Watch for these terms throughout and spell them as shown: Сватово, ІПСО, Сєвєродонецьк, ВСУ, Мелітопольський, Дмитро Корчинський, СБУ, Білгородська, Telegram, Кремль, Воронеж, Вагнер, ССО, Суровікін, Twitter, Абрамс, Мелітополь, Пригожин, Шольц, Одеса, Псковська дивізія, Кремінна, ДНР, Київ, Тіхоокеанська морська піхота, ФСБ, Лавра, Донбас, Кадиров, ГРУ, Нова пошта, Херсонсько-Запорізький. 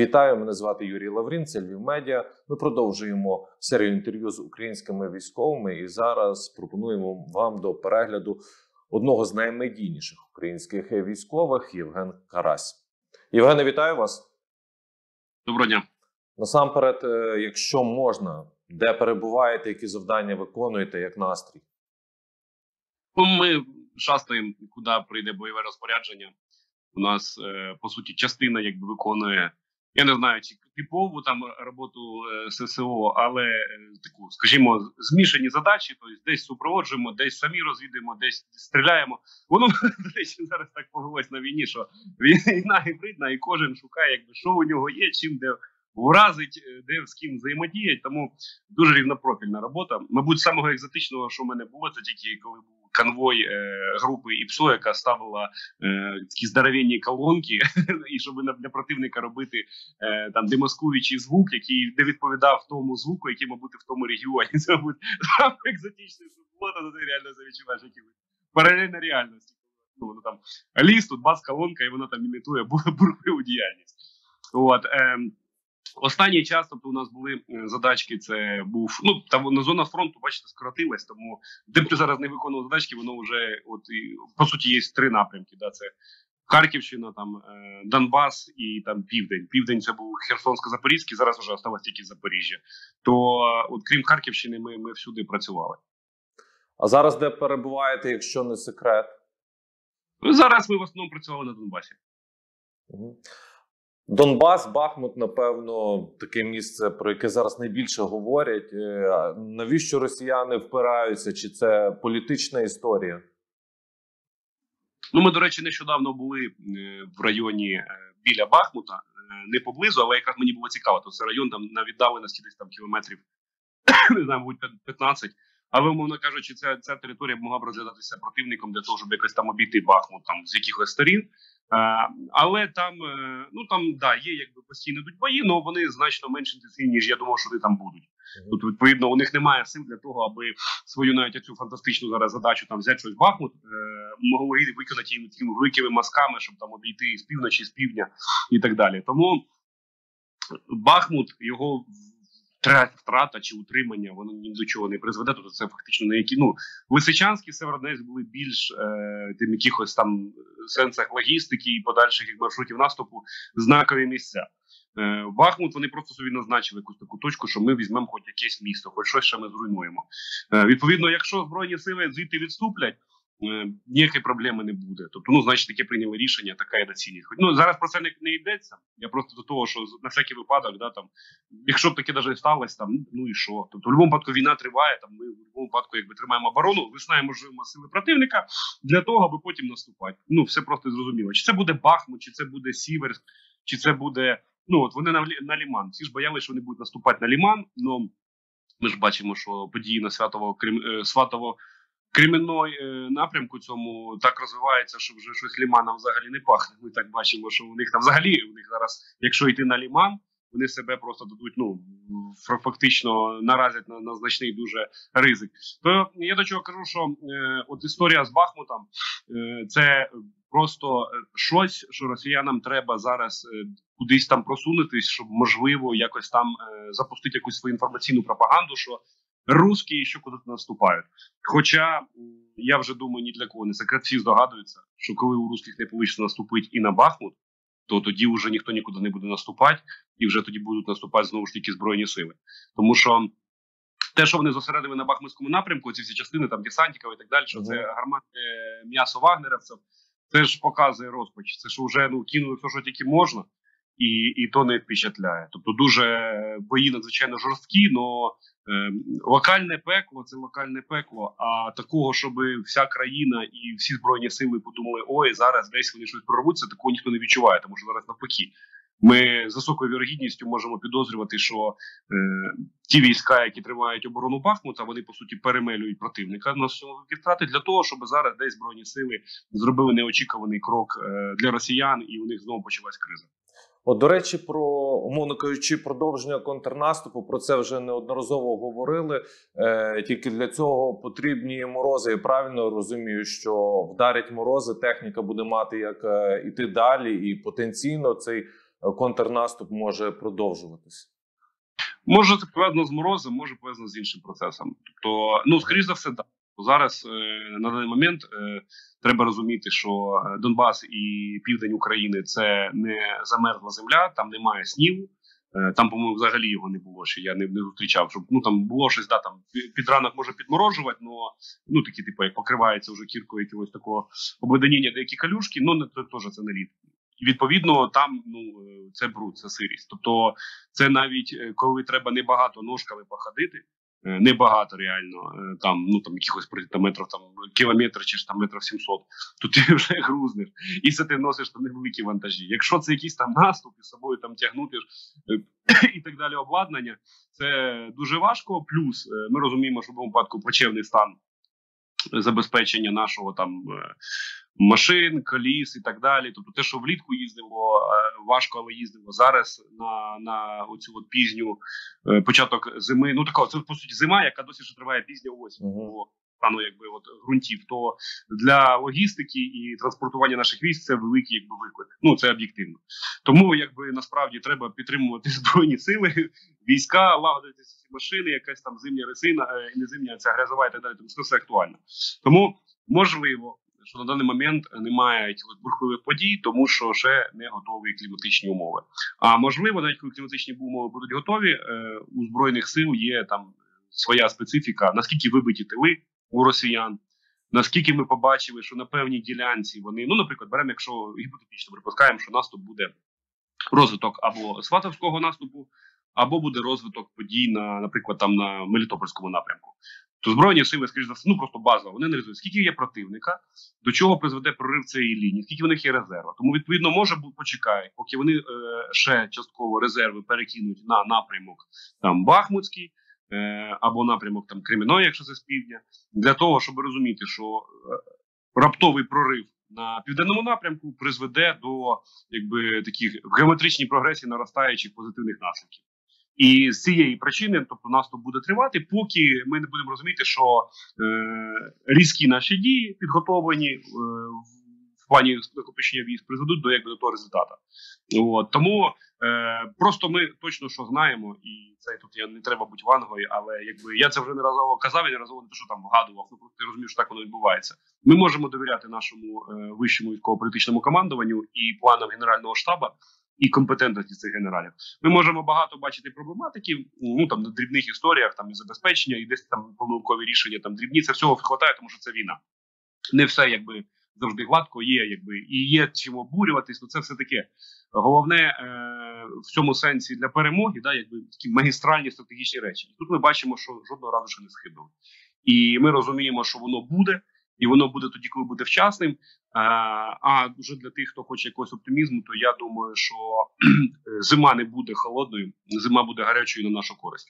Вітаю, мене звати Юрій Лаврін, це Львів Медіа. Ми продовжуємо серію інтерв'ю з українськими військовими і зараз пропонуємо вам до перегляду одного з наймедійніших українських військових – Євген Карась. Євгене, вітаю вас. Доброго дня. Насамперед, якщо можна, де перебуваєте, які завдання виконуєте, як настрій? Ми шастаємо, куди прийде бойове розпорядження. У нас, по суті, частина якби виконує, я не знаю, чи типову там роботу ССО, але таку, скажімо, змішані задачі, тобто десь супроводжуємо, десь самі розвідуємо, десь стріляємо. Воно, до речі, зараз так повелось на війні, що війна гібридна, і кожен шукає, якби, що у нього є, чим, де вразить, де з ким взаємодіє, тому дуже рівнопрофільна робота. Мабуть, самого екзотичного, що в мене було, це тільки коли був конвой групи ІПСО, яка ставила такі здоровенні колонки, і щоб для противника робити там демаскуючий звук, який не відповідав тому звуку, який мав бути в тому регіоні. Це, мабуть, саме екзотичне, що було, то ти реально завідчуваєш якісь паралельні реальності. Ну, воно там ліс, тут бас-колонка, і вона там імітує бурливу діяльність. От. Останній час, тобто у нас були задачки, це був, ну, там зона фронту, бачите, скоротилась, тому де б ти зараз не виконував задачки, воно вже, от, і, по суті, є три напрямки, да, це Харківщина, там, Донбас і там Південь. Південь це був Херсонсько-Запорізький, зараз вже осталось тільки Запоріжжя. То, от, крім Харківщини, ми всюди працювали. А зараз де перебуваєте, якщо не секрет? Ну, зараз ми в основному працювали на Донбасі. Угу. Донбас, Бахмут, напевно, таке місце, про яке зараз найбільше говорять. Навіщо росіяни впираються? Чи це політична історія? Ну, ми, до речі, нещодавно були в районі біля Бахмута, не поблизу, але якраз мені було цікаво. То це район там на віддаленості десь там кілометрів, не знаю, мабуть, 15. Але, умовно кажучи, ця територія могла б розглядатися противником для того, щоб якось там обійти Бахмут там з якихось сторін. Але там, ну там, да, є якби постійно йдуть бої, але вони значно менш інтенсивні, ніж я думав, що вони там будуть. Тут, відповідно, у них немає сил для того, аби свою навіть цю фантастичну зараз задачу там взяти щось Бахмут, могли виконати їм такими великими мазками, щоб там обійти з півночі, з півдня і так далі. Тому Бахмут, його втрата чи утримання, воно ні до чого не призведе, тобто це фактично не які, ну, Лисичанськ і Сєвєродонецьк були більш тим якихось там сенсах логістики і подальших маршрутів наступу знакові місця. Бахмут вони просто собі назначили якусь таку точку, що ми візьмемо хоч якесь місто, хоч щось ще ми зруйнуємо. Відповідно, якщо Збройні сили звідти відступлять, ніякої проблеми не буде. Тобто, ну, значить, таке прийняли рішення, така є доцільність. Ну, зараз про це не йдеться. Я просто до того, що на всякий випадок, да, там, якщо б таке навіть сталося, там, ну і що? Тобто, в будь-якому випадку війна триває, там, ми в будь-якому випадку якби тримаємо оборону, виснаємо сили противника для того, аби потім наступати. Ну, все просто зрозуміло. Чи це буде Бахмут, чи це буде Сіверськ, чи це буде, ну, от вони на Ліман. Всі ж боялися, що вони будуть наступати на Ліман, але ми ж бачимо, що події на Сватово Кремінної напрямку цьому так розвивається, що вже щось Ліманом взагалі не пахне. Ми так бачимо, що у них там взагалі, у них зараз, якщо йти на Ліман, вони себе просто дадуть, ну, фактично наразять на значний дуже ризик. То я до чого кажу, що от історія з Бахмутом, це просто щось, що росіянам треба зараз кудись там просунутись, щоб, можливо, якось там запустити якусь свою інформаційну пропаганду, що русські ще кудись наступають. Хоча, я вже думаю, ні для кого не секрет, всі здогадуються, що коли у русських не вийшло наступити і на Бахмут, то тоді вже ніхто нікуди не буде наступати, і вже тоді будуть наступати знову ж таки Збройні сили. Тому що те, що вони зосередили на Бахмутському напрямку, ці всі частини, там десантників і так далі, що це гарматне м'ясо вагнерівців, це ж показує розпач, це ж вже, ну, кинули все, що тільки можна, і то не впечатляє. Тобто дуже бої надзвичайно жорсткі, але локальне пекло, це локальне пекло, а такого, щоб вся країна і всі Збройні сили подумали, ой, зараз десь вони щось прорвуться, такого ніхто не відчуває, тому що зараз навпаки. Ми з високою вірогідністю можемо підозрювати, що ті війська, які тримають оборону Бахмута, вони, по суті, перемелюють противника на силові втрати для того, щоб зараз десь Збройні сили зробили неочікуваний крок для росіян, і у них знову почалась криза. От, до речі, про, умовно кажучи, продовження контрнаступу, про це вже неодноразово говорили, тільки для цього потрібні морози. Я правильно розумію, що вдарять морози, техніка буде мати як іти далі, і потенційно цей контрнаступ може продовжуватися? Може, це пов'язано з морозом, може пов'язано з іншим процесом. Тобто, ну, скоріш за все, так. Зараз, на даний момент, треба розуміти, що Донбас і південь України – це не замерзла земля, там немає снігу. Там, по-моєму, взагалі його не було, що я не зустрічав, щоб, ну, там було щось, да, там під ранок може підморожувати, но, ну, такі, типу, як покривається вже кіркою якогось такого обледеніння, деякі калюшки, ну, не, теж це не лід. Відповідно, там, ну, це бруд, це сирість. Тобто, це навіть, коли треба небагато ножками походити, небагато реально, там, ну, там, якихось, там, метрів, там, кілометр чи ж там метрів 700, то ти вже грузнеш, і це ти носиш там невеликі вантажі. Якщо це якийсь там наступ, і з собою там тягнути і так далі обладнання, це дуже важко. Плюс ми розуміємо, що в випадку плачевний стан забезпечення нашого там машин, коліс і так далі. Тобто те, що влітку їздило, важко, але їздило зараз на оцю от пізню початок зими. Ну така, це по суті зима, яка досі ще триває пізня осінь. Бо стану якби от ґрунтів, то для логістики і транспортування наших військ це великий якби виклик. Ну це об'єктивно. Тому якби насправді треба підтримувати збройні сили, війська, лагодити ці машини, якась там зимня резина, не зимня, ця грязова і так далі. Тому що все актуально. Тому можливо, що на даний момент немає якихось бурхливих подій, тому що ще не готові кліматичні умови. А можливо, навіть коли кліматичні умови будуть готові, у Збройних сил є там своя специфіка, наскільки вибиті тили у росіян, наскільки ми побачили, що на певній ділянці вони, ну, наприклад, беремо, якщо гіпотетично припускаємо, що наступ буде розвиток або сватовського наступу, або буде розвиток подій, на, наприклад, там на Мелітопольському напрямку. То Збройні сили, скоріш за все, ну, просто базово, вони не розуміють, скільки є противника, до чого призведе прорив цієї лінії, скільки в них є резерва. Тому, відповідно, може, почекають, поки вони ще частково резерви перекинуть на напрямок там Бахмутський, або напрямок там Кремінної, якщо це з півдня, для того, щоб розуміти, що раптовий прорив на південному напрямку призведе до, якби, таких в геометричній прогресії наростаючих позитивних наслідків. І з цієї причини, тобто, наступ буде тривати, поки ми не будемо розуміти, що різкі наші дії, підготовлені в плані накопичення військ, призведуть до, якби, до того результату. От. Тому просто ми точно що знаємо, і це тут я не треба бути вангою, але якби я це вже не разово казав, і не разово не те, що там вгадував, ну просто я розумію, що так воно відбувається. Ми можемо довіряти нашому вищому військово-політичному командуванню і планам Генерального штабу, і компетентності цих генералів. Ми можемо багато бачити проблематики, ну там на дрібних історіях, там і забезпечення, і десь там помилкові рішення, там дрібні, це всього вистачає, тому що це війна. Не все якби завжди гладко є, якби і є чим обурюватись, ну це все таке. Головне в цьому сенсі для перемоги, да, якби такі магістральні стратегічні речі. І тут ми бачимо, що жодного разу ще не схибили. І ми розуміємо, що воно буде. І воно буде тоді, коли буде вчасним. А вже для тих, хто хоче якогось оптимізму, то я думаю, що зима не буде холодною, зима буде гарячою на нашу користь.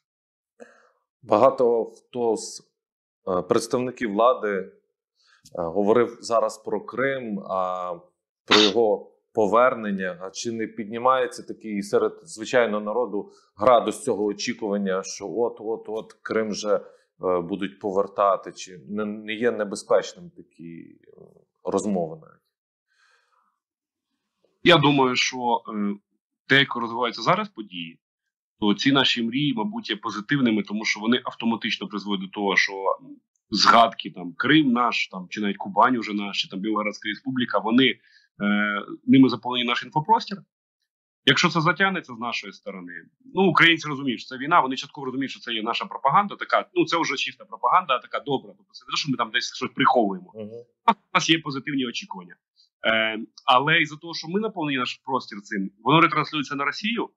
Багато хто з представників влади говорив зараз про Крим, про його повернення. А чи не піднімається такий серед звичайного народу градус цього очікування, що от Крим вже будуть повертати, чи не є небезпечним такі розмови навіть? Я думаю, що те, як розвиваються зараз події, то ці наші мрії, мабуть, є позитивними, тому що вони автоматично призводять до того, що згадки там Крим наш, там, чи навіть Кубань уже наш, чи там Білгородська республіка, вони, ними заповнені наш інфопростір. Якщо це затягнеться з нашої сторони, ну, українці розуміють, що це війна, вони частково розуміють, що це є наша пропаганда, така, ну, це вже чиста пропаганда, така добра, тобто це не те, що ми там десь щось приховуємо. У нас є позитивні очікування. Але із-за того, що ми наповнені наш простір цим, воно ретранслюється на Росію.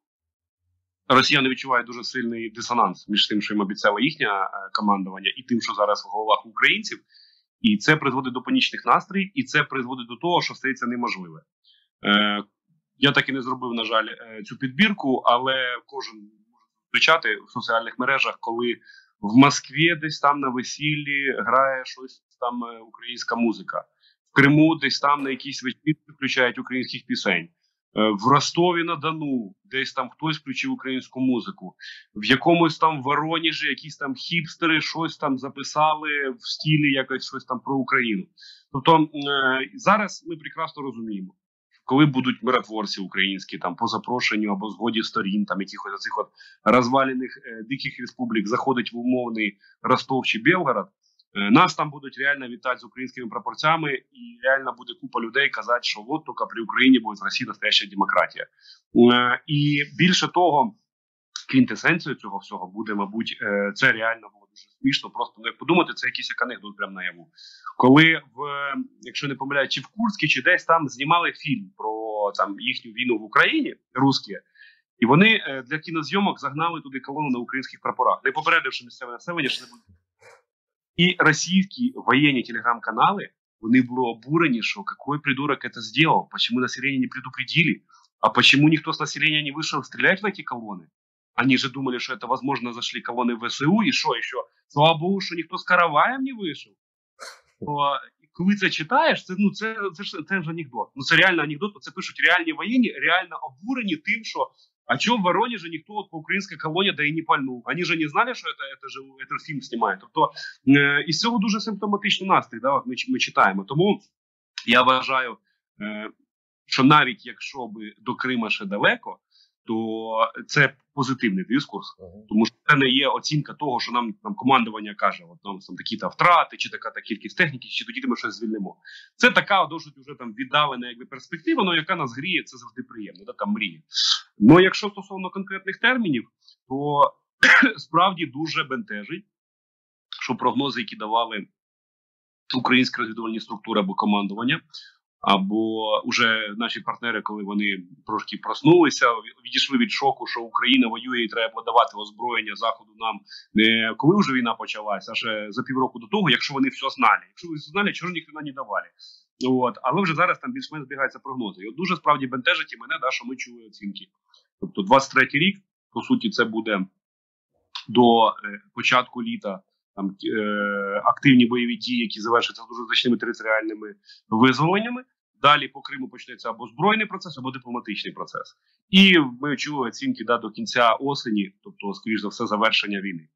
Росіяни відчувають дуже сильний дисонанс між тим, що їм обіцяла їхня командування, і тим, що зараз в головах українців. І це призводить до панічних настроїв, і це призводить до того, що стається неможливе. Я так і не зробив, на жаль, цю підбірку, але кожен може зустрічати в соціальних мережах, коли в Москві десь там на весіллі грає щось там українська музика. В Криму десь там на якісь вечірки включають українських пісень. В Ростові-на-Дону десь там хтось включив українську музику. В якомусь там Вороніжі якісь там хіпстери щось там записали в стілі якось щось там про Україну. Тобто зараз ми прекрасно розуміємо, коли будуть миротворці українські там по запрошенню або згоді сторін, там якихось оцих от розвалених диких республік заходить в умовний Ростов чи Білгород, нас там будуть реально вітати з українськими прапорцями, і реально буде купа людей казати, що от тільки при Україні буде в Росії настояща демократія. І більше того, квінтесенцією цього всього буде, мабуть, це реально було дуже смішно, просто як подумати, це якийсь як анекдот прямо наяву. Коли, якщо не помиляю, чи в Курську, чи десь там знімали фільм про там їхню війну в Україні, русські, і вони для кінозйомок загнали туди колону на українських прапорах, не попередивши місцеве населення, що не буде. І російські воєнні телеграм-канали, вони були обурені, що який придурок це зробив, чому населення не предупредили, а чому ніхто з населення не вийшов стріляти в ці колони. Они же думали, что это, возможно, зашли колонны ВСУ, и что еще? Слава Богу, что никто с караваем не вышел. Коли це читаєш, це ж анекдот. Ну, це реально анекдот, це пишуть реальні воєнні, реально обурені тим, що а чому в Воронеже ніхто от по українській колоні да і не пальнув? Вони ж не знали, що це фільм знімає. Тобто, із цього дуже симптоматичний настрій, да, ми читаємо. Тому я вважаю, що навіть якщо би до Крима ще далеко, то це позитивний дискурс, тому що це не є оцінка того, що нам там командування каже, от нам там такі-то втрати, чи така-то кількість техніки, чи тоді ми щось звільнимо. Це така досить уже там віддалена якби перспектива, но яка нас гріє, це завжди приємно, да, там мрія. Ну якщо стосовно конкретних термінів, то справді дуже бентежить, що прогнози, які давали українські розвідувальні структури або командування, або вже наші партнери, коли вони трошки проснулися, відійшли від шоку, що Україна воює і треба подавати озброєння Заходу нам, коли вже війна почалася, аж за півроку до того, якщо вони все знали. Якщо вони все знали, чого ж ніхто не давали. От. Але вже зараз там більш-менш збігаються прогнози. І от дуже справді бентежить і мене, да, що ми чули оцінки. Тобто 23-й рік, по суті, це буде до початку літа, там, активні бойові дії, які завершаться дуже значними територіальними визволеннями. Далі по Криму почнеться або збройний процес, або дипломатичний процес. І ми чули оцінки, да, до кінця осені, тобто, скоріш за все, завершення війни.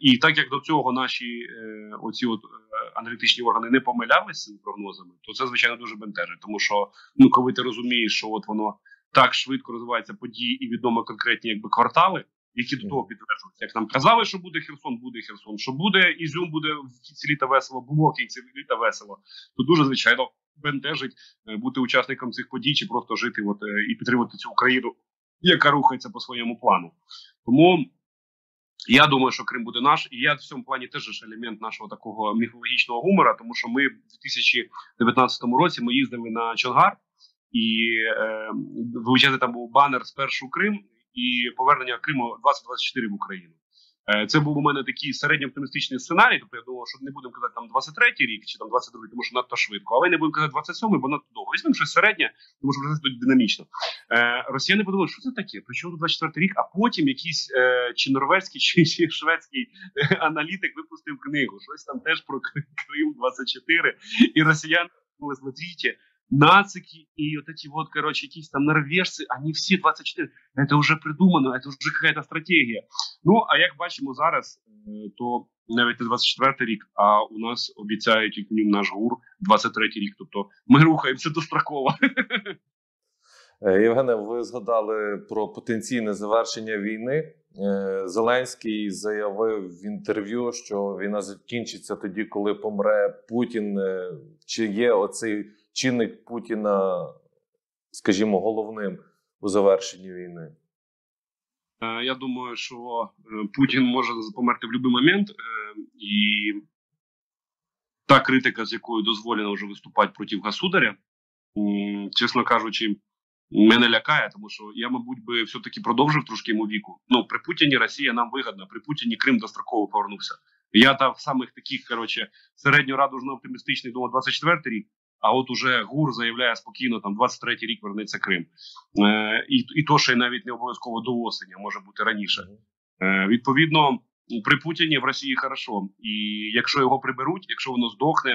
І так як до цього наші оці от аналітичні органи не помилялися з цими прогнозами, то це, звичайно, дуже бентежить. Тому що, ну, коли ти розумієш, що от воно так швидко розвиваються події і відомо конкретні якби квартали, які до того підтверджуються. Як нам казали, що буде Херсон, що буде Ізюм, буде в кінці літа весело, було в кінці літа весело, то дуже, звичайно, бентежить бути учасником цих подій, чи просто жити от, і підтримувати цю Україну, яка рухається по своєму плану. Тому я думаю, що Крим буде наш, і я в цьому плані теж елемент нашого такого міфологічного гумора, тому що ми в 2019 році ми їздили на Чонгар, і виїжджати там був банер «Спершу Крим», і повернення Криму 2024 в Україну. Це був у мене такий середньооптимістичний сценарій, тобто я думав, що не будемо казати там 23-й рік чи там 22-й, тому що надто швидко, але не будемо казати 27-й, бо надто довго. Візьмемо щось середнє, тому що це тут динамічно. Росіяни подумали, що це таке, причому 24-й рік, а потім якийсь чи норвезький, чи шведський аналітик випустив книгу, щось там теж про Крим 24, і росіяни думали, смотрите, нацики и вот эти вот, короче, какие-то там норвежцы, они все 24, это уже придумано, это уже какая-то стратегия. Ну, а як бачимо зараз, то навіть не 24-й рік, а у нас обіцяють, як мінімум, наш ГУР 23-й рік, тобто ми рухаємося достроково. Євгене, ви згадали про потенційне завершення війни. Зеленський заявив в інтерв'ю, що війна закінчиться тоді, коли помре Путін. Чи є оцей чинник Путіна, скажімо, головним у завершенні війни? Я думаю, що Путін може померти в будь-який момент. І та критика, з якою дозволено вже виступати проти государя, чесно кажучи, мене лякає, тому що я, мабуть, би все-таки продовжив трошки йому віку. Ну, при Путіні Росія нам вигідна, при Путіні Крим достроково повернувся. Я там самих таких, короче, середньорадужно-оптимістичний, думав, 24-й рік, а от уже ГУР заявляє спокійно, там, 23-й рік вернеться Крим. І то, що навіть не обов'язково до осені, може бути раніше. Відповідно, при Путіні в Росії хорошо. І якщо його приберуть, якщо воно здохне,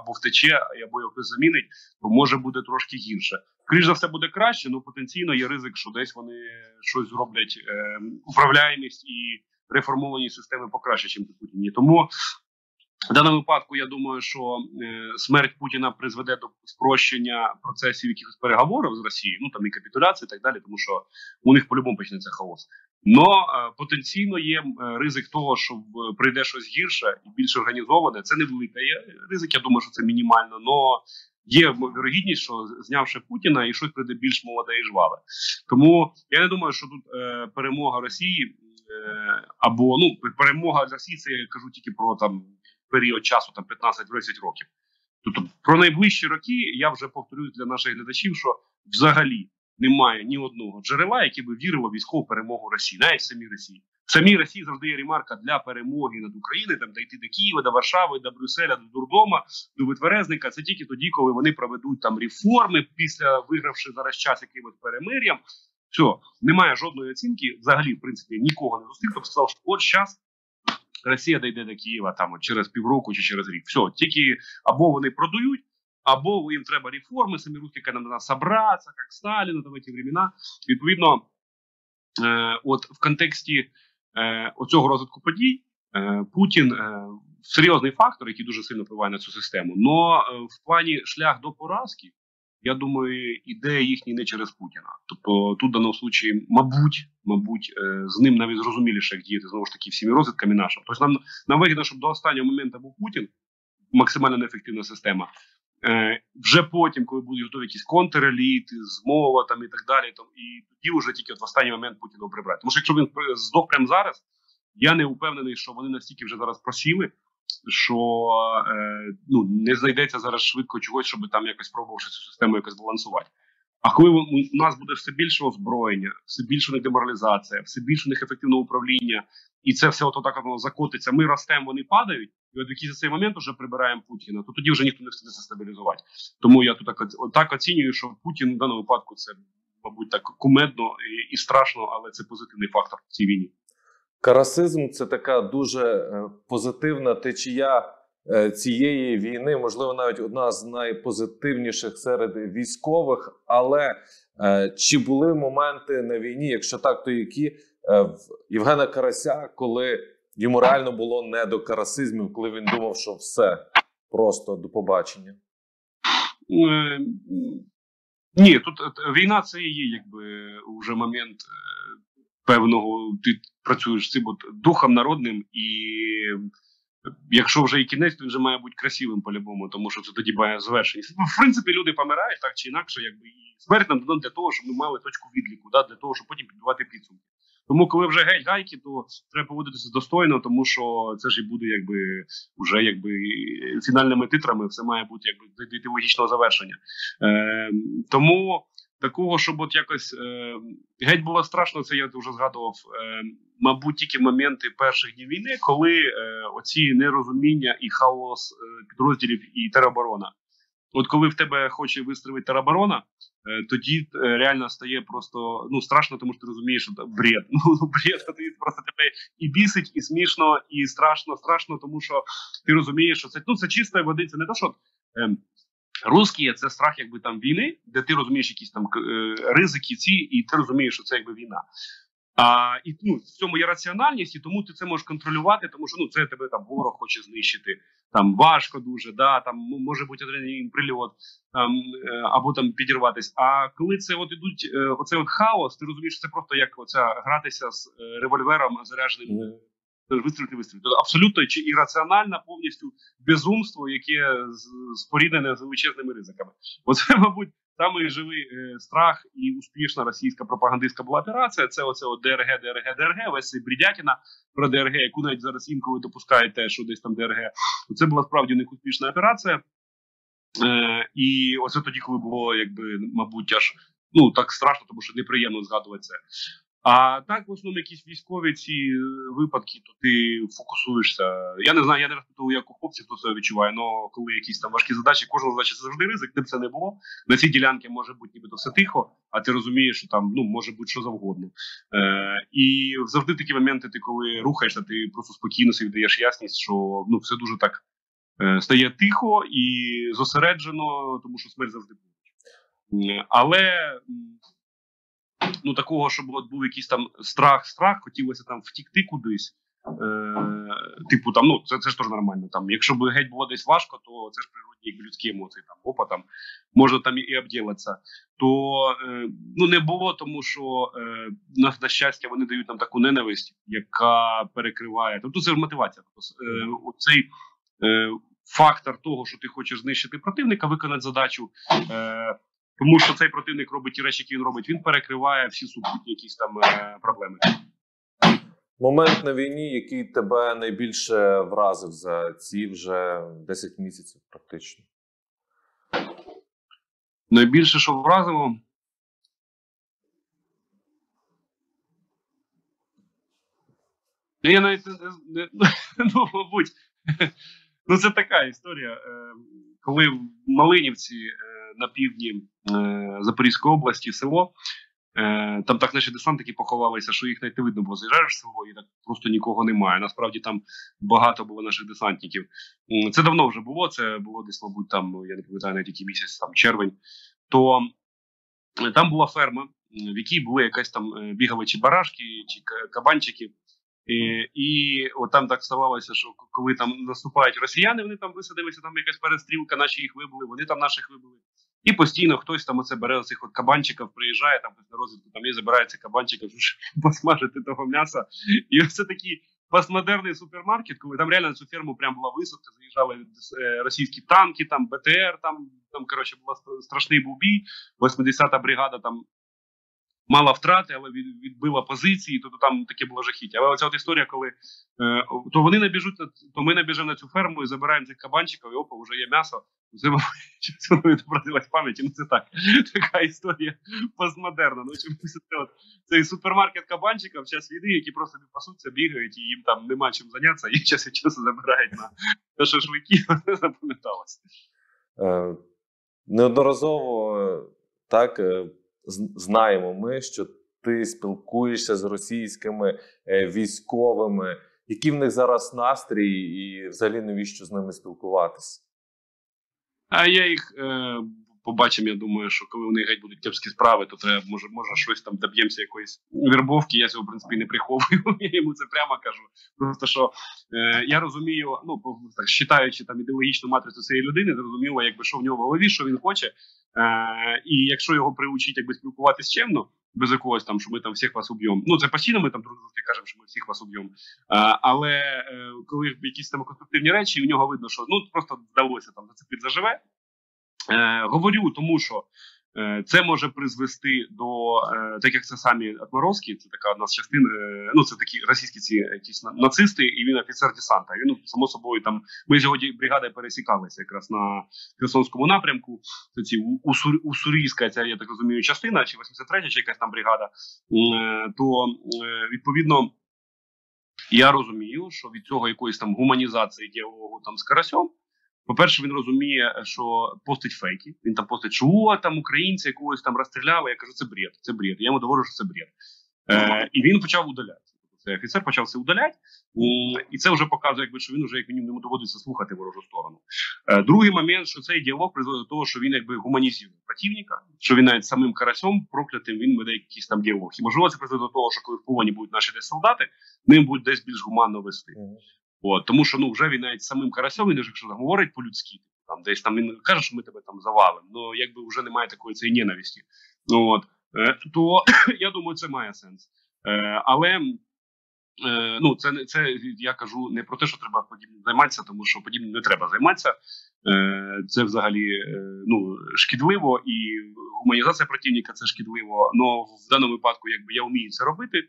або втече, або його хтось замінить, то може буде трошки гірше. Крім за все буде краще, але потенційно є ризик, що десь вони щось зроблять, управляємість і реформовані системи покраще, ніж при Путіні. Тому В даному випадку, я думаю, що смерть Путіна призведе до спрощення процесів якихось переговорів з Росією, ну там і капітуляції і так далі, тому що у них по-любому почнеться хаос. Но потенційно є ризик того, що прийде щось гірше і більш організоване. Це невеликий ризик, я думаю, що це мінімально, но є вірогідність, що знявши Путіна, і щось прийде більш молоде і жваве. Тому я не думаю, що тут перемога Росії, або, ну, перемога для Росії, це я кажу тільки про там період часу, там 15-20 років. Тобто про найближчі роки, я вже повторюю для наших глядачів, що взагалі немає ні одного джерела, яке би вірило в військову перемогу Росії, навіть в самій Росії. В самій Росії завжди є ремарка для перемоги над Україною, там дійти до Києва, до Варшави, до Брюсселя, до дурдома, до витверезника. Це тільки тоді, коли вони проведуть там реформи, після вигравши зараз час якимось перемир'ям. Все, немає жодної оцінки, взагалі, в принципі, нікого не зустрів, хто б сказав, що от час Росія дійде до Києва там через півроку чи через рік. Все, тільки або вони продають, або їм треба реформи, самі русські треба собратися, як Сталіна в ті времена. Відповідно, от в контексті оцього розвитку подій Путін серйозний фактор, який дуже сильно впливає на цю систему. Но в плані шлях до поразки, я думаю, іде їхній не через Путіна. Тобто тут в даному випадку, мабуть, з ним навіть зрозуміліше, як діяти, знову ж таки, всіми розвідками нашими. Тобто нам вигідно, щоб до останнього моменту був Путін, максимально неефективна система. Вже потім, коли будуть готові якісь контреліти, змова там і так далі, там, і тоді вже тільки в останній момент Путіна прибрати. Тому що якщо він здох прямо зараз, я не впевнений, що вони настільки вже зараз просіли, що ну, не знайдеться зараз швидко чогось, щоб там якось пробувавши цю систему якось балансувати. А коли у нас буде все більше озброєння, все більше деморалізація, все більше у них ефективне управління, і це все отак закотиться, ми ростемо, вони падають, і от в якийсь цей момент вже прибираємо Путіна, то тоді вже ніхто не встигне стабілізувати. Тому я тут так оцінюю, що Путін в даному випадку це, мабуть, так кумедно і страшно, але це позитивний фактор в цій війні. Карасизм – це така дуже позитивна течія цієї війни, можливо, навіть одна з найпозитивніших серед військових, але чи були моменти на війні, якщо так, то які, в Євгена Карася, коли йому реально було не до карасизмів, коли він думав, що все, просто до побачення? Ні, тут війна – це є, якби, вже момент певного, ти працюєш цим духом народним, і якщо вже і кінець, то він вже має бути красивим по-любому, тому що це тоді має завершеність. Ну, в принципі, люди помирають так чи інакше, якби, і смерть нам дано для того, щоб ми мали точку відліку, да, для того, щоб потім підбивати підсумки. Тому коли вже геть гайки, то треба поводитися достойно, тому що це ж і буде якби вже якби фінальними титрами, все має бути якби дійти логічного завершення. Тому такого, щоб от якось геть було страшно, це я вже згадував, мабуть, тільки моменти перших днів війни, коли оці нерозуміння і хаос підрозділів і тероборона. От коли в тебе хоче вистрілити тероборона, тоді реально стає просто, ну, страшно, тому що ти розумієш, що бред. Ну, бред, то ти просто тебе і бісить, і смішно, і страшно, тому що ти розумієш, що це, ну, це чиста вода, це не те, що русські, це страх якби там війни, де ти розумієш якісь там ризики ці, і ти розумієш, що це якби війна. А, і, ну, в цьому є раціональність, і тому ти це можеш контролювати, тому що, ну, це тебе там ворог хоче знищити, там важко дуже, да, там може бути один прильот, там, або там підірватись. А коли це от ідуть, оце от хаос, ти розумієш, що це просто як оця гратися з револьвером зарядженим, вистрілити. Абсолютно чи ірраціональне повністю безумство, яке споріднене з величезними ризиками. Оце, мабуть, там і живий страх і успішна російська пропагандистська була операція. Це оце от ДРГ, весь цей бредятіна про ДРГ, яку навіть зараз інколи допускають те, що десь там ДРГ. Це була справді не успішна операція. І оце тоді, коли було, якби, мабуть, аж, ну, так страшно, тому що неприємно згадувати це. А так, в основному, якісь військові ці випадки, то ти фокусуєшся. Я не знаю, я не розпитував, як у хлопців, хто це відчуває, але коли якісь там важкі задачі, кожна задача – це завжди ризик, де б це не було. На цій ділянці може бути нібито все тихо, а ти розумієш, що там, ну, може бути що завгодно. І завжди такі моменти, ти коли рухаєшся, ти просто спокійно собі даєш ясність, що, ну, все дуже так стає тихо і зосереджено, тому що смерть завжди буде. Але, ну, такого, щоб от був якийсь там страх, хотілося там втікти кудись, типу там, ну це ж теж нормально. Там, якщо б геть було десь важко, то це ж природні людські емоції. Там опа, там можна там і обділитися. То ну не було, тому що на щастя вони дають нам таку ненависть, яка перекриває. Тобто це ж мотивація. Тобто, оцей фактор того, що ти хочеш знищити противника, виконати задачу. Тому що цей противник робить ті речі, які він робить, він перекриває всі супутні якісь там проблеми. Момент на війні, який тебе найбільше вразив за ці вже 10 місяців практично? Найбільше, що вразило? Я навіть, ну, мабуть, ну це така історія, коли в Малинівці на півдні Запорізької області село, там так наші десантники поховалися, що їх навіть не видно було. Заїжджаєш в село і так просто нікого немає. Насправді там багато було наших десантників. Це давно вже було, це було десь, мабуть, там, я не пам'ятаю, навіть який місяць, там червень. То там була ферма, в якій були якась там бігали чи барашки, чи кабанчики. І от там так ставалося, що коли там наступають росіяни, вони там висадилися, там якась перестрілка, наші їх вибили, вони там наших вибили. І постійно хтось там оце бере цих от кабанчиків, приїжджає там на розвідку, там і забирає цих кабанчиків, щоб посмажити того м'яса. І це такий постмодерний супермаркет, коли там реально на цю ферму прям була висадка, заїжджали російські танки, там БТР, там коротше, був страшний бій, 80-та бригада там мала втрати, але відбила позиції, тобто там таке було жахіття. Але оця от історія, коли то вони набіжуть, то ми набіжемо на цю ферму і забираємо цих кабанчиків, і опа, вже є м'ясо. Це воно відобразилось в пам'яті, ну це так, така історія постмодерна. Ну, цей супермаркет кабанчиків в час війни, які просто не пасуться, бігають, і їм там нема чим зайнятися, і час від часу забирають на шашлики, це запам'яталося. Неодноразово так знаємо ми, що ти спілкуєшся з російськими військовими. Які в них зараз настрій і взагалі навіщо з ними спілкуватися? А я їх побачив, я думаю, що коли вони геть будуть кепські справи, то треба, може щось там доб'ємося якоїсь вербовки, я цього, в принципі, не приховую, я йому це прямо кажу. Просто, що я розумію, ну, так, считаючи там ідеологічну матрицю цієї людини, зрозуміло, якби, що в нього в голові, що він хоче. І якщо його приучить, якби спілкуватись чемно, без якогось там, що ми там всіх вас уб'ємо. Ну, це постійно ми там дружки кажемо, що ми всіх вас уб'ємо. Але коли якісь там конструктивні речі, у нього видно, що ну просто вдалося там це підзаживе. Говорю, тому що це може призвести до, так як це самі отморозки, це така одна з частин, ну це такі російські ці якісь нацисти, і він офіцер десанта. Він, ну, само собою, там, ми сьогодні бригадою пересікалися якраз на Херсонському напрямку, це ці усурійська, ця, я так розумію, частина, чи 83-я, чи якась там бригада, то, відповідно, я розумію, що від цього якоїсь там гуманізації діалогу там з Карасьом, по-перше, він розуміє, що постить фейки. Він там постить, що о, там українці якогось там розстріляли. Я кажу, це бред, це бред. Я йому доводжу, що це бред. І він почав удаляти. Цей офіцер почав це удаляти. І це вже показує, якби, що він вже, як мені, йому доводиться слухати ворожу сторону. Другий момент, що цей діалог призводить до того, що він якби гуманізує противника, що він навіть самим Карасьом проклятим, він веде якийсь там діалог. І можливо, це призводить до того, що коли в полоні будуть наші десь солдати, ним будуть десь більш гуманно вести. От, тому що ну вже він навіть самим Карасьом, він якщо говорить по-людськи, там десь там він каже, що ми тебе там завалимо, ну якби вже немає такої цієї ненависті. От, то я думаю, це має сенс. Але ну, це я кажу не про те, що треба подібним займатися, тому що подібним не треба займатися. Це взагалі ну, шкідливо, і гуманізація противника це шкідливо. Но в даному випадку якби я вмію це робити.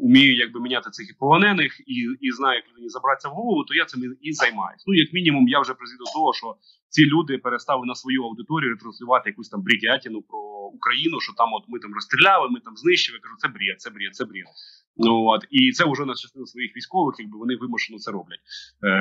Умію якби міняти цих і полонених, і знаю, як людині забратися в голову, то я цим і займаюся. Ну, як мінімум, я вже призвів до того, що ці люди перестали на свою аудиторію транслювати якусь там бредятину про Україну, що там от ми там розстріляли, ми там знищили. Я кажу, це бред, це бред, це бред. От. І це вже на частину своїх військових, якби вони вимушено це роблять.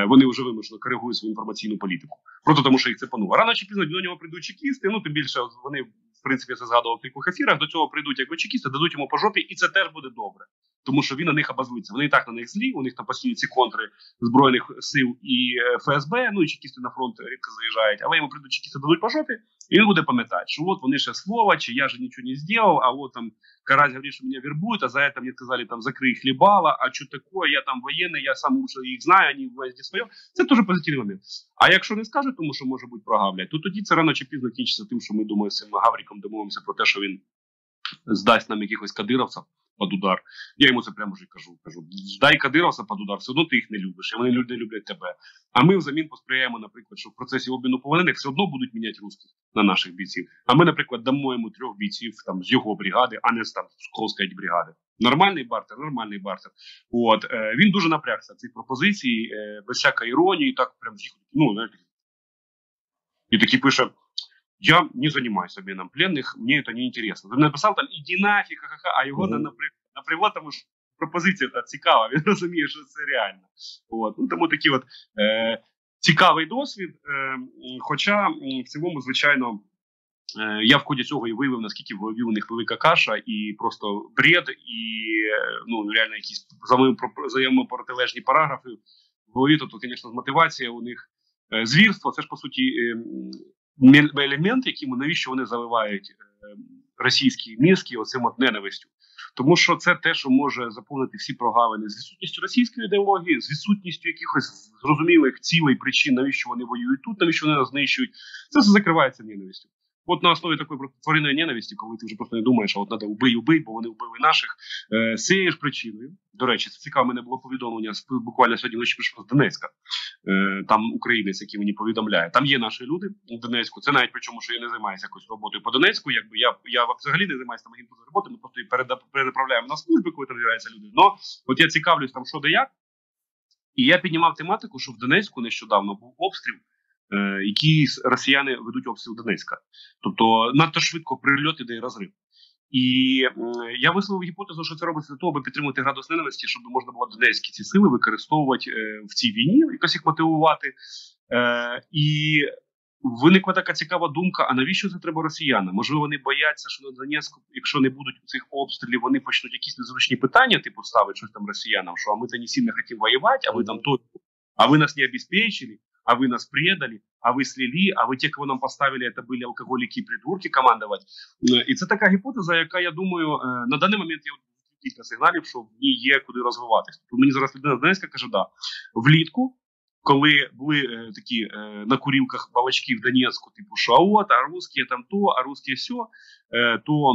Вони вже вимушено коригують свою інформаційну політику. Просто тому, що їх це панува. Рано чи пізно до нього прийдуть чекісти, ну, тим більше вони, в принципі, це згадував в кількох ефірах, до цього прийдуть якби чекісти, дадуть йому по жопі, і це теж буде добре. тому що він на них обозлиться. Вони і так на них злі, у них там постійні ці контри Збройних сил і ФСБ, ну і чекісти на фронт рідко заїжджають, але йому прийдуть чекісти, дадуть по жопі, і він буде пам'ятати, що от вони ще слова, чи я ж нічого не зробив, а от там Карась говорить, що мене вербують, а за це мені казали, там, закрий хлібала, а що таке, я там воєнний, я сам лучше їх знаю, вони везде своє. Це дуже позитивний момент. А якщо не скажуть, тому що, може бути, прогавлять, то тоді це рано чи пізно кінчиться тим, що ми, думаю, з цим Гавріком домовимося про те, що він здасть нам якихось кадировців під удар. Я йому це прямо вже кажу, здай кадировців під удар, все одно ти їх не любиш, і вони не люблять тебе. А ми взамін посприяємо, наприклад, що в процесі обміну полонених все одно будуть міняти русських на наших бійців. А ми, наприклад, дамо йому 3 бійців там з його бригади, а не з там з Холської бригади. Нормальний бартер. От, він дуже напрягся цих пропозицій, без всякої іронії, так прям ну, знаєте. І таки пише: я не занимаюсь обменом пленных, мне это не интересно. Він написав там, іди нафіг, ха-ха-ха, а його напрягло, тому що пропозиція та цікава, він розуміє, що це реально. От. Ну, тому такий от цікавий досвід, хоча в цілому, звичайно, я в ході цього і виявив, наскільки в голові у них велика каша і просто бред, і ну, реально якісь взаємопротилежні параграфи в голові, тобто, звісно, мотивація у них звірство, це ж, по суті, елемент, яким навіщо вони заливають російські мізки оцим от ненавистю. Тому що це те, що може заповнити всі прогалини з відсутністю російської ідеології, з відсутністю якихось зрозумілих цілей, причин, навіщо вони воюють тут, навіщо вони нас знищують. Це все закривається ненавистю. От на основі такої тваринної ненависті, коли ти вже просто не думаєш, а от треба убий, бо вони вбили наших, сієш причиною. До речі, це цікаво, в мене було повідомлення, буквально сьогодні вночі прийшло з Донецька. Там українець, який мені повідомляє. Там є наші люди у Донецьку. Це навіть причому, що я не займаюся якоюсь роботою по Донецьку. Якби я взагалі не займаюся там агентурною роботою, ми просто її переправляємо на служби, коли там з'являються люди. Но от я цікавлюсь там, що де як. І я піднімав тематику, що в Донецьку нещодавно був обстріл, які росіяни ведуть обстріл Донецька. Тобто надто швидко прильот іде і розрив. І я висловив гіпотезу, що це робиться для того, аби підтримувати градус ненависті, щоб можна було донецькі ці сили використовувати в цій війні, якось їх мотивувати. І виникла така цікава думка, а навіщо це треба росіянам? Можливо, вони бояться, що на Донецьку, якщо не будуть цих обстрілів, вони почнуть якісь незручні питання, типу ставить щось там росіянам, що а ми це не сильно хотіли воювати, а ви там то, а ви нас не обезпечили, а вы нас предали, а вы слили, а вы тех, кого нам поставили, это были алкоголики и придурки командовать. І це така гіпотеза, яка, я думаю, на даний момент я кілька сигналів, що в ній є куди розвиватися. Тобто мені зараз людина з Донецька каже, да, влітку, коли були такі на курілках балачки в Донецьку, типу, що от, а русські там то, а русські сьо, то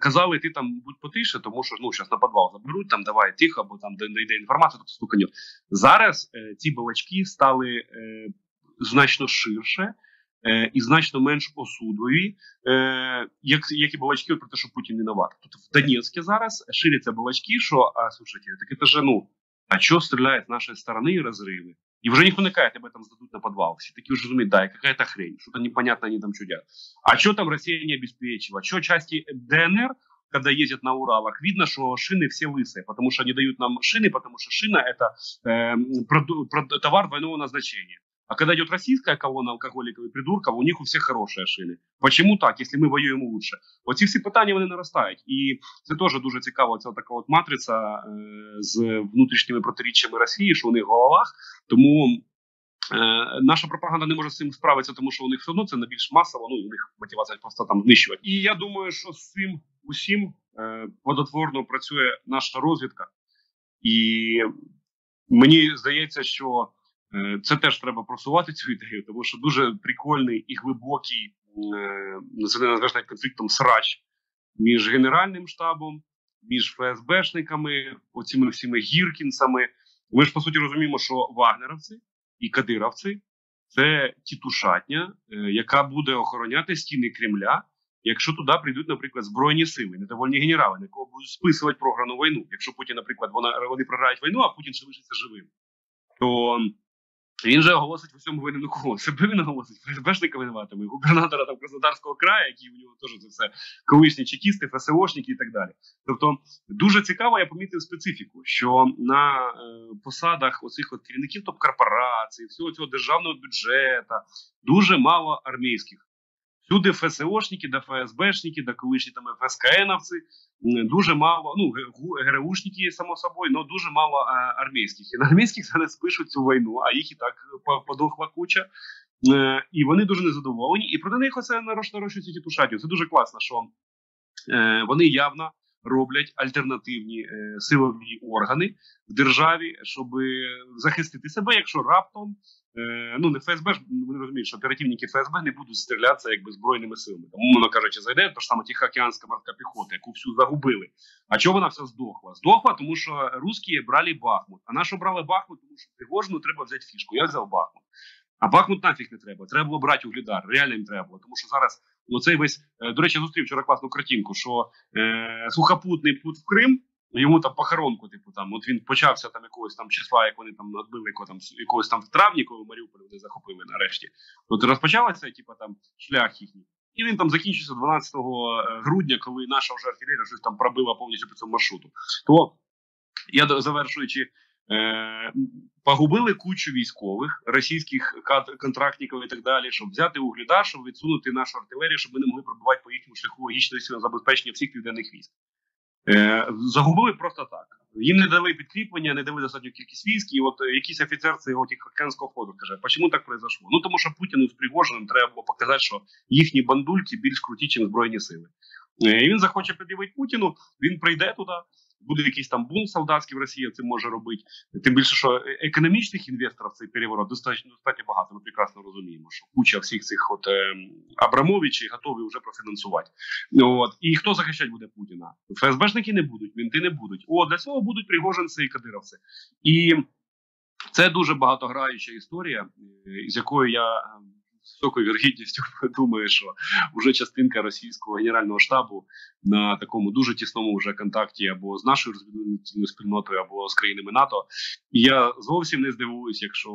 казали, ти там будь потише, тому що, ну, зараз на підвал заберуть, там, давай тихо, або там не йде інформація, тобто стукання. Зараз ці балачки стали значно ширше і значно менш осудливі, як і балачки про те, що Путін винуватий. Тобто в Донецьку зараз ширяться балачки, що, а, слушайте, так це ж, ну, а що стріляють з нашої сторони і розриви? И уже не хуныкает, об этом сдадут на подвал. Все такие уже разумеют, да, и какая-то хрень, что-то непонятно они там чудят. А что там Россия не обеспечила? Что части ДНР, когда ездят на Уралах, видно, что шины все лысые, потому что они дают нам шины, потому что шина – это товар двойного назначения. А когда идет российская колонна алкоголиков и придурков, у них у всех хорошие шины. Почему так, если мы воюем лучше? Вот ці всі питання, вони наростають. І це теж дуже цікаво, ця така от матриця з внутрішніми протиріччями Росії, що у них в головах. Тому наша пропаганда не може з цим справитися, тому що у них все одно це найбільш масово, ну і у них мотивація просто там знищувати. І я думаю, що з цим усім плодотворно працює наша розвідка. І мені здається, що це теж треба просувати цю ідею, тому що дуже прикольний і глибокий, це не назвеш навіть конфліктом, срач між Генеральним штабом, між ФСБшниками, оціми всіми гіркінцями. Ми ж, по суті, розуміємо, що вагнеровці і кадировці – це тітушатня, яка буде охороняти стіни Кремля, якщо туди прийдуть, наприклад, збройні сили, недовольні генерали, на кого будуть списувати програну війну. Якщо Путін, наприклад, вони програють війну, а Путін ще лишиться живим, то він же оголосить в усьому винен кого? Себе він оголосить, ФСБшника винуватиме, губернатора там Краснодарського краю, який у нього теж це все колишні чекісти, ФСОшники і так далі. Тобто дуже цікаво, я помітив специфіку, що на посадах оцих от керівників топ-корпорацій, всього цього державного бюджету, дуже мало армійських. Туди ФСОшники, да ФСБшники, да колишні там ФСКНовці, дуже мало, ну, ГРУшники, само собою, але дуже мало армійських. І на армійських зараз пишуть цю війну, а їх і так подохла куча. І вони дуже незадоволені. І проти них оце нарощують цю шатню. Це дуже класно, що вони явно роблять альтернативні силові органи в державі, щоб захистити себе, якщо раптом, ну не ФСБ, вони розуміють, що оперативники ФСБ не будуть стрілятися якби збройними силами. Тому, умовно кажучи, зайде то ж саме Тихоокеанська морська піхота, яку всю загубили. А чого вона вся здохла? Здохла, тому що русські брали Бахмут. А нащо брали Бахмут? Тому що Пригожину треба взяти фішку. Я взяв Бахмут. А Бахмут нафіг не треба. Треба було брати Угледар. Реально їм треба було. Тому що зараз оцей весь... До речі, зустрів вчора класну картинку, що сухопутний путь в Крим, йому там похоронку, типу, там, от він почався там якогось там числа, як вони там надбили якогось там в травні, коли Маріуполь вони захопили нарешті. От розпочався, типу, там, шлях їхній. І він там закінчився 12 грудня, коли наша вже артилерія щось там пробила повністю по цьому маршруту. То, я завершуючи... Погубили кучу військових, російських контрактників і так далі, щоб взяти Угледар, щоб відсунути нашу артилерію, щоб ми не могли пробувати по їхньому шляху логічного забезпечення всіх південних військ. Загубили просто так. Їм не дали підкріплення, не дали достатню кількість військ, і от якийсь офіцер цього Тихоокеанського флоту каже, чому так произошло? Ну тому що Путіну з Пригожиним треба було показати, що їхні бандульки більш круті, ніж Збройні сили. І він захоче під'явити Путіну, він прийде туди, буде якийсь там бунт солдатський в Росії, це може робити. Тим більше, що економічних інвесторів цей переворот достатньо багато. Ми прекрасно розуміємо, що куча всіх цих от Абрамовичів готові вже профінансувати. От. І хто захищати буде Путіна? ФСБшники не будуть, мінти не будуть. О, для цього будуть пригожинці і кадировці. І це дуже багатограюча історія, з якою я... з високою вірогідністю думаю, що вже частинка російського генерального штабу на такому дуже тісному вже контакті або з нашою розвідувальною спільнотою, або з країнами НАТО. І я зовсім не здивуюсь, якщо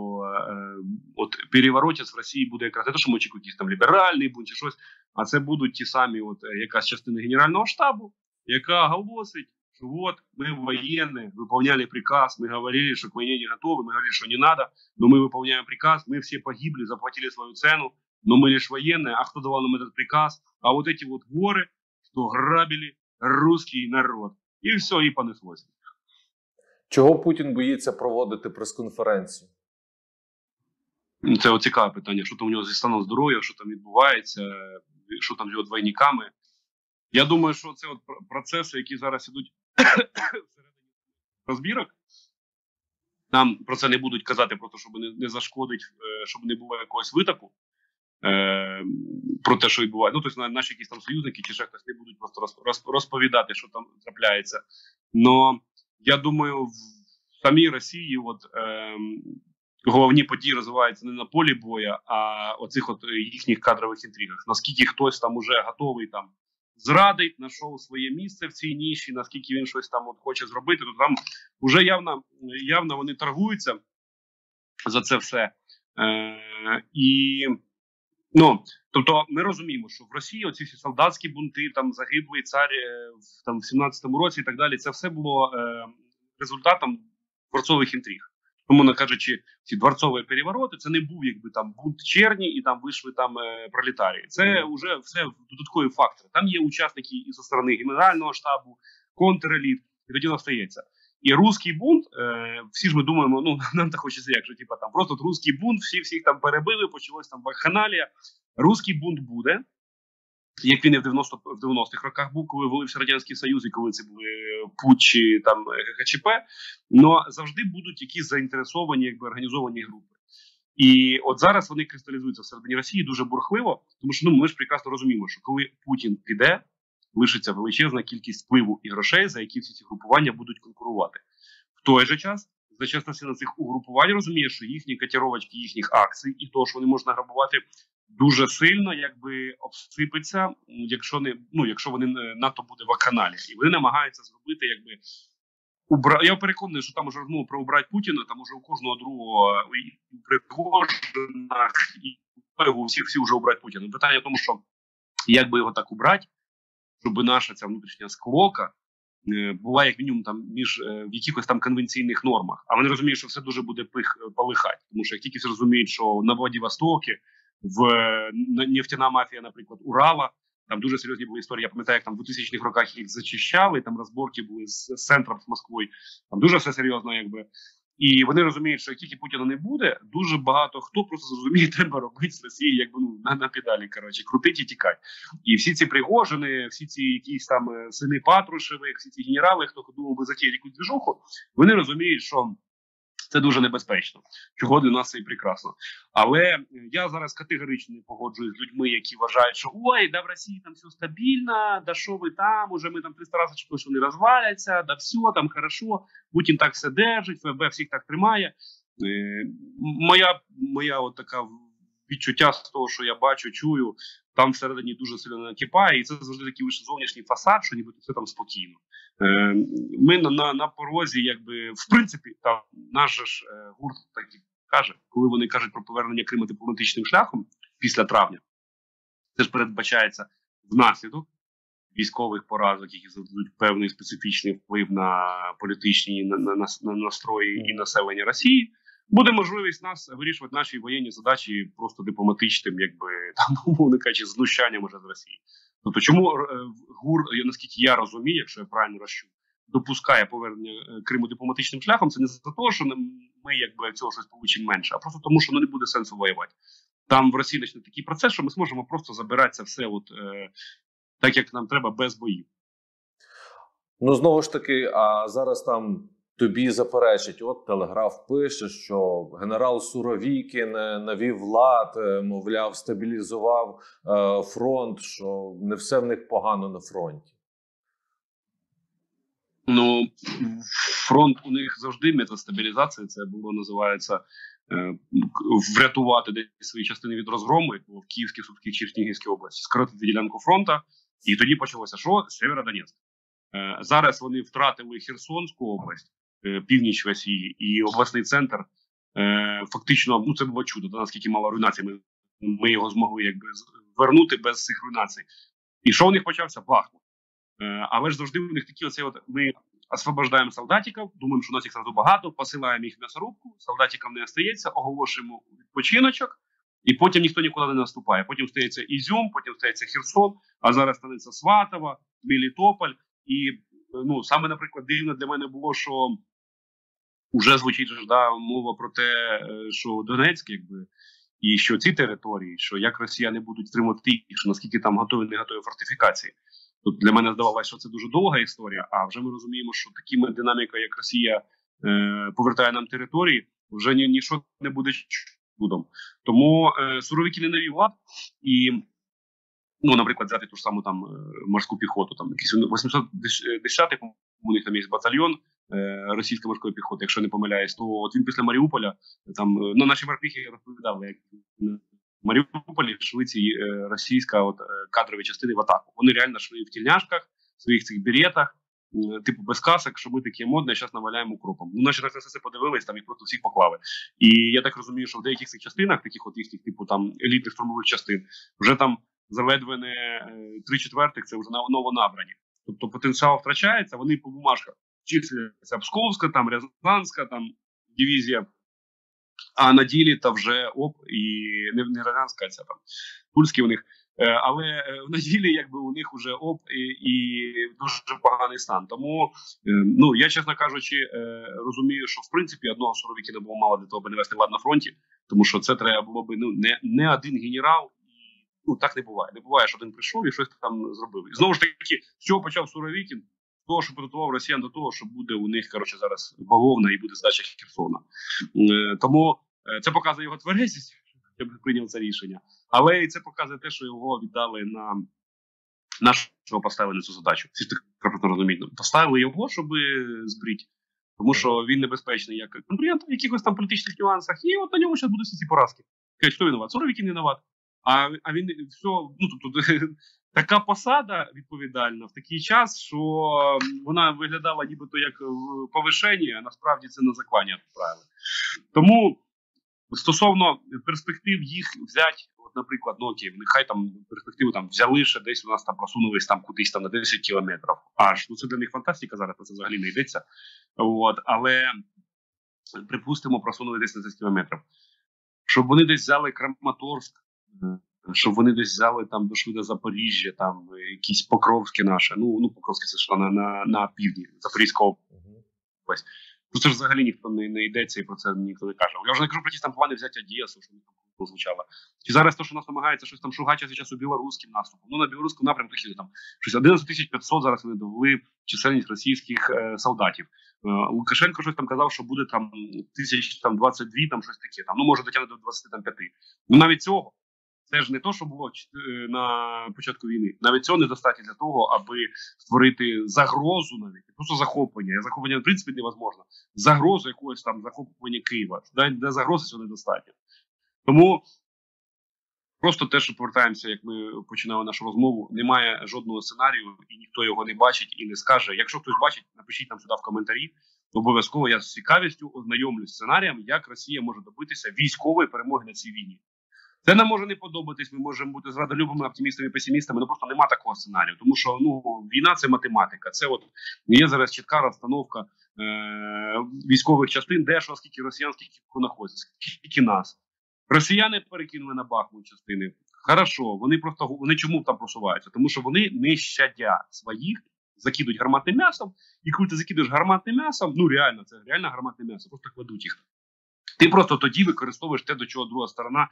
от переворотець в Росії буде якраз не те, що ми чекаємо якийсь там ліберальний бунт чи щось, а це будуть ті самі от якась частина генерального штабу, яка голосить, що от ми воєнні, виконували приказ, ми говорили, що к війні не готові, ми говорили, що не треба, але ми виконуємо приказ, ми всі погибли, заплатили свою ціну, але ми лише воєнні, а хто давав нам цей приказ? А от ці от вори, що грабили русський народ. І все, і понеслося. Чого Путін боїться проводити прес-конференцію? Це от цікаве питання, що там у нього зі станом здоров'я, що там відбувається, що там з його двойниками. Я думаю, що це от процеси, які зараз ідуть всередині розбірок, нам про це не будуть казати, просто щоб не зашкодити, щоб не було якогось витоку про те, що відбувається. Ну, тобто наші якісь там союзники чи ще хтось не будуть просто розповідати, що там трапляється. Но я думаю, в самій Росії от, головні події розвиваються не на полі бою, а оцих от їхніх кадрових інтригах. Наскільки хтось там уже готовий там зрадить, знайшов своє місце в цій ніші, наскільки він щось там от хоче зробити, то там вже явно вони торгуються за це все. І, ну, тобто ми розуміємо, що в Росії оці всі солдатські бунти, там загиблий цар там, в 17-му році і так далі, це все було результатом дворцових інтриг. Тому, кажучи, ці дворцові перевороти, це не був якби там бунт черні і там вийшли там пролетарії. Це вже все додаткові фактори. Там є учасники і зі сторони генерального штабу, контреліт, і тоді настається. І русський бунт, всі ж ми думаємо, ну нам так хочеться, як же, типу, там просто от русський бунт, всіх там перебили, почалось там вакханалія. Русський бунт буде, як він і в 90-х роках був, коли ввалився Радянський Союз і коли це були путчі, там, ГКЧП, але завжди будуть якісь заінтересовані, якби, організовані групи. І от зараз вони кристалізуються всередині Росії дуже бурхливо, тому що ну, ми ж прекрасно розуміємо, що коли Путін піде, лишиться величезна кількість впливу і грошей, за які всі ці групування будуть конкурувати. В той же час, за частина цих угрупувань розуміє, що їхні котировочки їхніх акцій і того, що вони можуть награбувати, дуже сильно якби обсипеться, якщо не якщо вони НАТО буде в каналі, і вони намагаються зробити, якби я переконаний, що там уже розмова про убрати Путіна, там уже у кожного другого і при Пригожинах і у всіх всі вже убрати Путіна. Питання в тому, що як би його так убрати, щоб наша ця внутрішня склока була як мінімум там між в якихось там конвенційних нормах. А вони розуміють, що все дуже буде палихати, тому що як тільки зрозуміють, що на Владивостокі в нефтяна мафія, наприклад, Урала. Там дуже серйозні були історії. Я пам'ятаю, як там в 2000-х роках їх зачищали, там розборки були з центром, з Москвою. Там дуже все серйозно, якби. І вони розуміють, що як тільки Путіна не буде, дуже багато хто просто зрозуміє, треба робити з Росії, якби, ну, на педалі, коротше, крутить і тікать. І всі ці Пригожини, всі ці якісь там сини Патрушевих, всі ці генерали, хто думав би затіяти якусь движуху, вони розуміють, що це дуже небезпечно, чого для нас це і прекрасно. Але я зараз категорично не погоджуюсь з людьми, які вважають, що ой, да в Росії там все стабільно, да що ви там, уже ми там 300 разів чекали, що вони розваляться, да все, там хорошо, Путін так все держить, ФСБ всіх так тримає. Моя от така відчуття з того, що я бачу, чую, там всередині дуже сильно накипає, і це завжди такий лише зовнішній фасад, що нібито все там спокійно. Ми на порозі, якби, в принципі, там наш ж ГУР так і каже, коли вони кажуть про повернення Криму дипломатичним шляхом після травня, це ж передбачається внаслідок військових поразок, які завдадуть певний специфічний вплив на політичні на настрої і населення Росії. Буде можливість нас вирішувати наші воєнні задачі просто дипломатичним, якби, там, умовно кажучи, знущанням уже з Росії. Тобто, чому ГУР, наскільки я розумію, якщо я правильно розчув, допускає повернення Криму дипломатичним шляхом, це не за те, що ми, якби, цього щось получимо менше, а просто тому, що не буде сенсу воювати. Там в Росії почне такий процес, що ми зможемо просто забирати це все от, так, як нам треба, без боїв. Ну, знову ж таки, а зараз там... Тобі заперечить, от Телеграф пише, що генерал Суровікін навів лад, мовляв, стабілізував фронт, що не все в них погано на фронті. Ну, фронт у них завжди метастабілізація, це було, називається, врятувати десь свої частини від розгрому в Київській, Сумській чи Чернігівській області, скоротити ділянку фронту, і тоді почалося що? Сєвєродонецьк. Зараз вони втратили Херсонську область, північ Росії, і обласний центр, фактично, ну це було чудо, наскільки мало руйнацій, ми його змогли, якби, вернути без цих руйнацій. І що у них почався? Бахмут. Але ж завжди у них такі оце, от, ми освобождаємо солдатиків, думаємо, що у нас їх зразу багато, посилаємо їх в м'ясорубку, солдатикам не остається, оголошуємо відпочиночок, і потім ніхто нікуди не наступає. Потім стається Ізюм, потім стається Херсон, а зараз станеться Сватово, Мелітополь. І, ну, саме, наприклад, дивно для мене було, що вже звучить мова про те, що Донецьк, якби, і що ці території, що як росіяни будуть тримати їх, що наскільки там готові, не готові фортифікації. Тут для мене здавалося, що це дуже довга історія, а вже ми розуміємо, що такими динаміками, як Росія повертає нам території, вже нічого не буде чудом. Тому Суровікін не навів лад, і... Ну, наприклад, взяти ту ж саму там морську піхоту, там якісь 810-й, у них там є батальйон російської морської піхоти, якщо не помиляюсь, то от він після Маріуполя, там, ну, наші морпіхи розповідали, як в Маріуполі шли ці російська от, кадрові частини в атаку. Вони реально шли в тільняшках, в своїх цих беретах, типу без касок, що ми такі модні, зараз наваляємо укропом. Ну, наші РСС подивились, там їх просто всіх поклали. І я так розумію, що в деяких цих частинах, таких от їхніх, типу, там, елітних штурмових частин, вже там заледве не 3/4 це вже новонабрані. Тобто потенціал втрачається, вони по бумажках числяться Псковська, там Рязанська там дивізія, а на ділі та вже і не Рязанська, а ця там Тульський у них. Але на ділі якби у них вже і дуже поганий стан. Тому, ну, я, чесно кажучи, розумію, що в принципі одного Суровікіна було мало для того, аби не вести лад на фронті, тому що це треба було би, ну, не один генерал. Ну, так не буває. Не буває, що один прийшов і щось там зробив. І знову ж таки, з чого почав Суровікін? З того, що підготував росіян до того, що буде у них, коротше, зараз бавовна і буде здача Херсона. Тому це показує його тверезість, я б прийняв це рішення. Але і це показує те, що його віддали на нашого, поставили цю задачу. Всі ж так розуміють. Поставили його, щоб збрити. Тому що він небезпечний як конкурент в якихось там політичних нюансах. І от на ньому зараз будуть всі ці поразки. Кажуть, хто винуват? Суровікін винуват. А він все, ну, тобто, така посада відповідальна в такий час, що вона виглядала нібито як в повишенні, а насправді це на заклання відправили. Тому стосовно перспектив їх взяти, от, наприклад, ну окей, нехай там перспективу там взяли ще десь у нас там просунулись там кудись там на 10 кілометрів аж. Ну це для них фантастика зараз, це взагалі не йдеться. От, але припустимо, просунули десь на 10 кілометрів. Щоб вони десь взяли Краматорськ, щоб вони десь взяли там до швидко Запоріжжя, там якісь Покровське наше, ну Покровське це ж на півдні, Запорізького область. Просто ж взагалі ніхто не йдеться і про це ніхто не каже. Я вже не кажу про ті там плани взяття Одесу, що там звучало. Чи зараз те, що нас намагається щось там шугача зараз у білоруським наступом. Ну на білоруському напрямку хіли там щось 11500 зараз вони довели чисельність російських солдатів. Лукашенко щось там казав, що буде там 1022, там щось таке, там, ну може дотягнути до 25. Ну навіть цього. Це ж не то, що було на початку війни. Навіть цього недостатньо для того, аби створити загрозу навіть. Просто захоплення. Захоплення, в принципі, невозможно. Загрозу якогось там, захоплення Києва. Для загрози цього недостатньо. Тому просто те, що повертаємося, як ми починали нашу розмову, немає жодного сценарію, і ніхто його не бачить і не скаже. Якщо хтось бачить, напишіть нам сюди в коментарі. Обов'язково я з цікавістю ознайомлюсь з сценарієм, як Росія може добитися військової перемоги на цій війні. Це нам може не подобатись, ми можемо бути зрадолюбими, оптимістами, песимістами, але просто нема такого сценарію. Тому що війна – це математика. Це от є зараз чітка розстановка військових частин, де що, скільки росіян, скільки знаходиться, скільки нас. Росіяни перекинули на Бахмут частини. Хорошо, вони чому там просуваються? Тому що вони не щадя своїх, закидують гарматним м'ясом, і коли ти закидуєш гарматним м'ясом, ну реально, це реально гарматне м'ясо, просто кладуть їх. Ти просто тоді використовуєш те, до чого друга сторона,